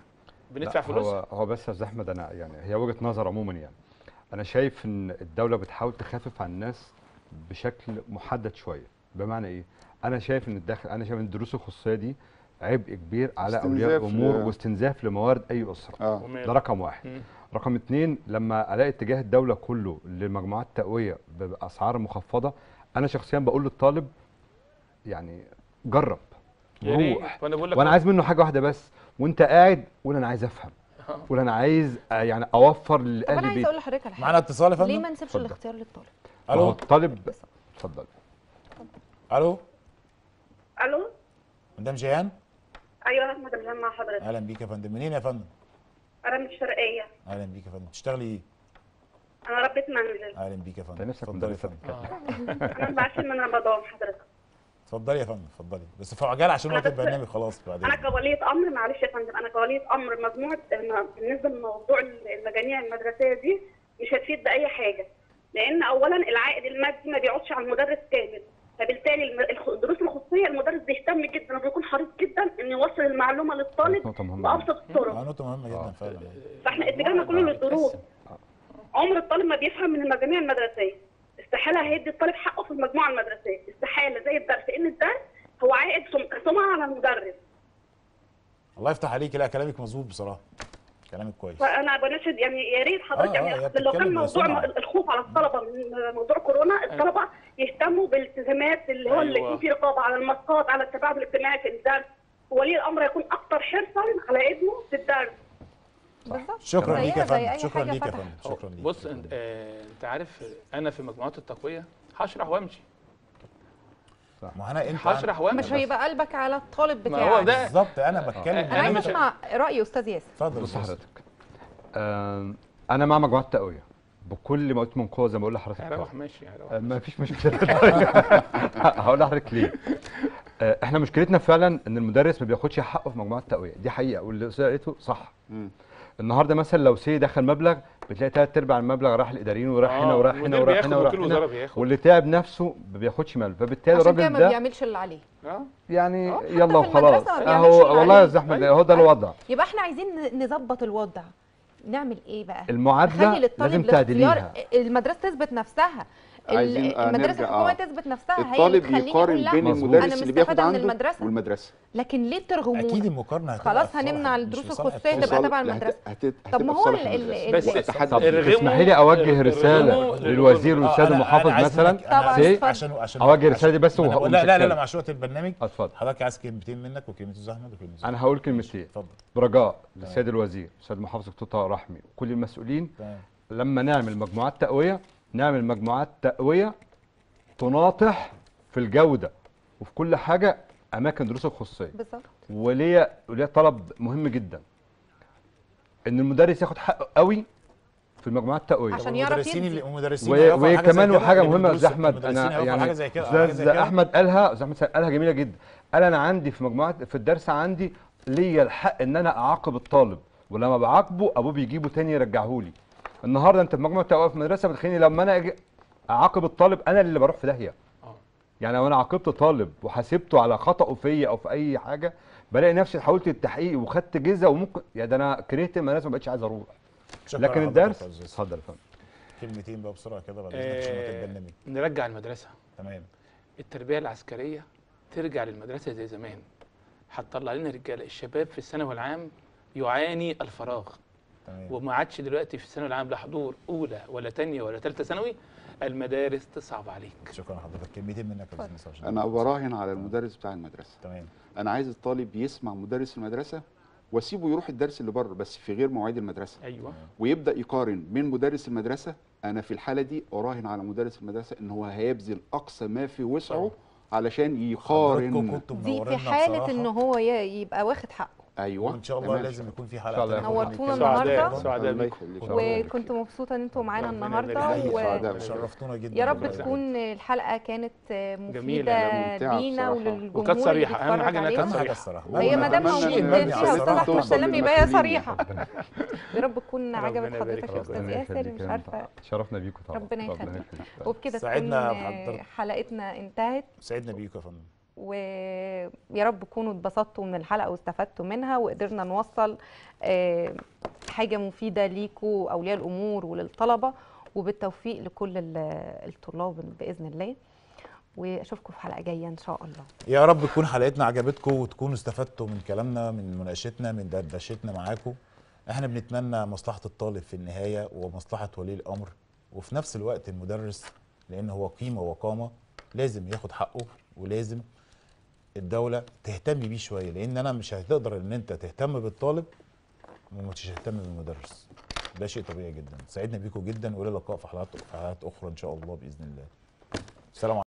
بندفع فلوس؟ هو بس يا استاذ احمد، انا يعني هي وجهه نظر عموما، يعني انا شايف ان الدوله بتحاول تخفف عن الناس بشكل محدد شويه. بمعنى ايه؟ انا شايف ان الدخل، انا شايف ان الدروس الخصوصيه دي عبء كبير على اولياء الامور واستنزاف لموارد اي اسره. ده رقم واحد. رقم اتنين، لما الاقي اتجاه الدوله كله لمجموعات تقويه باسعار مخفضه، انا شخصيا بقول للطالب يعني جرب روح، وانا عايز منه حاجه واحده بس، وانت قاعد قول انا عايز افهم، قول انا عايز يعني اوفر لاهل البيت. انا عايز اقول لحضرتك على حاجه، معانا اتصال يا فندم. ليه ما نسيبش الاختيار للطالب؟ الو الطالب، اتفضل. الو الو مدام جيان. ايوه مدام جيان مع حضرتك. اهلا بيك يا فندم. منين يا فندم؟ انا من الشرقيه. اهلا بيك يا فندم. بتشتغلي ايه؟ انا ربة منزل. اهلا بيك يا فندم. اتفضلي يا فندم. انا بعشر من رمضان حضرتك. اتفضلي يا فندم، اتفضلي بس في عجاله عشان وقت البرنامج خلاص بعدين. انا كولية امر، معلش يا فندم، انا كولية امر مجموعه بالنسبه لموضوع المجانيه المدرسيه دي مش هتفيد باي حاجه، لان اولا العائد المادي ما بيقعدش على المدرس كامل، فبالتالي الدروس الخصوصيه المدرس بيهتم جدا وبيكون حريص جدا انه يوصل المعلومه للطالب بابسط الطرق. نقطه مهمه جدا فعلا. فاحنا اتجاهنا كله للدروس. عمر الطالب ما بيفهم من المجانيه المدرسيه. استحاله هيدي الطالب حقه في المجموعه المدرسيه، استحاله زي الدرس، لان الدرس هو عائد سمعه على المدرس. الله يفتح عليك. لا كلامك مظبوط بصراحه، كلامك كويس. فانا بناشد يعني يا ريت حضرتك يعني لو كان موضوع الخوف على الطلبه من موضوع كورونا، الطلبه يهتموا بالالتزامات اللي هو اللي يكون في رقابه على الماسكات، على التباعد الاجتماعي في الدرس، وولي الامر يكون اكثر حرصا على ابنه في الدرس. شكرا ليك يا فندم. شكرا ليك يا فندم. شكرا ليك. بص انت عارف انا في مجموعات التقويه هشرح وامشي. صح. ما انا انت هشرح وامشي، مش هيبقى قلبك على الطالب بتاعك. ما هو ده بالظبط انا بتكلم. انا عايز اسمع راي استاذ ياسر. اتفضل. بص حضرتك، انا مع مجموعات التقويه بكل ما قلت من قوه زي ما بقول لحضرتك. هروح ماشي، هروح ما فيش مشكله. هقول لحضرتك ليه. احنا مشكلتنا فعلا ان المدرس ما بياخدش حقه في مجموعات التقويه، دي حقيقه، واللي قالته صح. النهارده مثلا لو سي دخل مبلغ، بتلاقي ثلاث ارباع المبلغ راح للاداريين وراح هنا وراح هنا وراح هنا وراح هنا، واللي تعب نفسه ما بياخدش مال، فبالتالي الراجل ده عشان كده ما بيعملش اللي عليه. يعني يلا وخلاص اهو. والله يا زحمه اهو ده الوضع. يبقى احنا عايزين نظبط الوضع، نعمل ايه بقى؟ المعادله لازم تعدليها. المدرسه تثبت نفسها، المدرسه الحكوميه تثبت نفسها. الطالب يقارن بين المدرس اللي بياخد عنده والمدرسه. لكن ليه بترغمون؟ اكيد المقارنه خلاص هنمنع الدروس الخصوصيه تبقى تبع المدرسه. طب ما هو اسمحي لي اوجه رساله للوزير والاستاذ المحافظ مثلا، عشان اوجه رساله دي بس. لا لا لا مع شويه البرنامج حضرتك عايز كلمتين منك وكلمه استاذ احمد وكلمه. انا هقول كلمتين برجاء للسيد الوزير الاستاذ المحافظ دكتور طارق رحمه وكل المسؤولين، لما نعمل مجموعات تقويه نعمل مجموعات تقوية تناطح في الجودة وفي كل حاجة أماكن دروس الخصوصية. بالظبط. وليه طلب مهم جدا إن المدرس ياخد حقه قوي في المجموعات التقوية. عشان يعرف يدي. وكمان وحاجة مهمة أستاذ أحمد، أنا يعني أستاذ أحمد قالها، أستاذ أحمد قالها جميلة جدا. قال أنا عندي في مجموعات في الدرس عندي ليا الحق إن أنا أعاقب الطالب، ولما بعاقبه أبوه بيجيبه تاني يرجعهولي. النهارده انت في مجموعه تقويه في مدرسه بتخليني لما انا اجي اعاقب الطالب انا اللي بروح في داهيه. يعني لو انا عاقبت طالب وحاسبته على خطأه فيا او في اي حاجه، بلاقي نفسي حاولت التحقيق وخدت جزء وممكن يا ده انا كرهت المدرسه ما بقتش عايز اروح. لكن الدرس اتفضل يا فندم. كلمتين بقى بسرعه كده بعد اذنك عشان ما تتبلمي. نرجع المدرسه. تمام. التربيه العسكريه ترجع للمدرسه زي زمان. هتطلع لنا رجاله. الشباب في الثانوي العام يعاني الفراغ. وما عادش دلوقتي في الثانوي العام لا حضور اولى ولا ثانيه ولا ثالثه ثانوي، المدارس تصعب عليك. شكرا حضرتك. كلمتين منك يا استاذ. انا براهن على المدرس بتاع المدرسه. تمام. انا عايز الطالب يسمع مدرس المدرسه واسيبه يروح الدرس اللي بره بس في غير مواعيد المدرسه. ايوه. ويبدا يقارن من مدرس المدرسه. انا في الحاله دي اراهن على مدرس المدرسه ان هو هيبذل اقصى ما في وسعه علشان يقارن. دي في حاله ان هو يبقى واخد حقه. ايوه ان شاء الله لازم يكون في حلقه. نورتونا النهارده وكنت مبسوطه ان انتم معانا النهارده، وشرفتونا جدا. يا رب تكون الحلقه كانت مفيده لينا وللجمهور. كانت صريحه، اهم حاجه انها كانت صريحه الصراحه. هي ما دام موجودين فيها استاذ وسلام يبقى هي صريحه. يا رب تكون عجبت حضرتك يا استاذ ياسر. مش عارفه شرفنا بيكم طبعا. ربنا يخليك. وبكده تكون حلقتنا انتهت. سعدنا بيكم يا فندم. ويا رب تكونوا اتبسطتوا من الحلقه واستفدتوا منها وقدرنا نوصل حاجه مفيده ليكوا اولياء الامور وللطلبه، وبالتوفيق لكل الطلاب باذن الله، واشوفكم في حلقه جايه ان شاء الله. يا رب تكون حلقتنا عجبتكم وتكونوا استفدتوا من كلامنا، من مناقشتنا، من دردشتنا معاكم. احنا بنتمنى مصلحه الطالب في النهايه ومصلحه ولي الامر، وفي نفس الوقت المدرس، لان هو قيمه وقامه، لازم ياخد حقه ولازم الدوله تهتم بيه شويه، لان انا مش هتقدر ان انت تهتم بالطالب ومش هتهتم بالمدرس، ده شيء طبيعي جدا. سعدنا بيكم جدا، والى اللقاء في حلقات اخرى ان شاء الله باذن الله. السلام عليكم.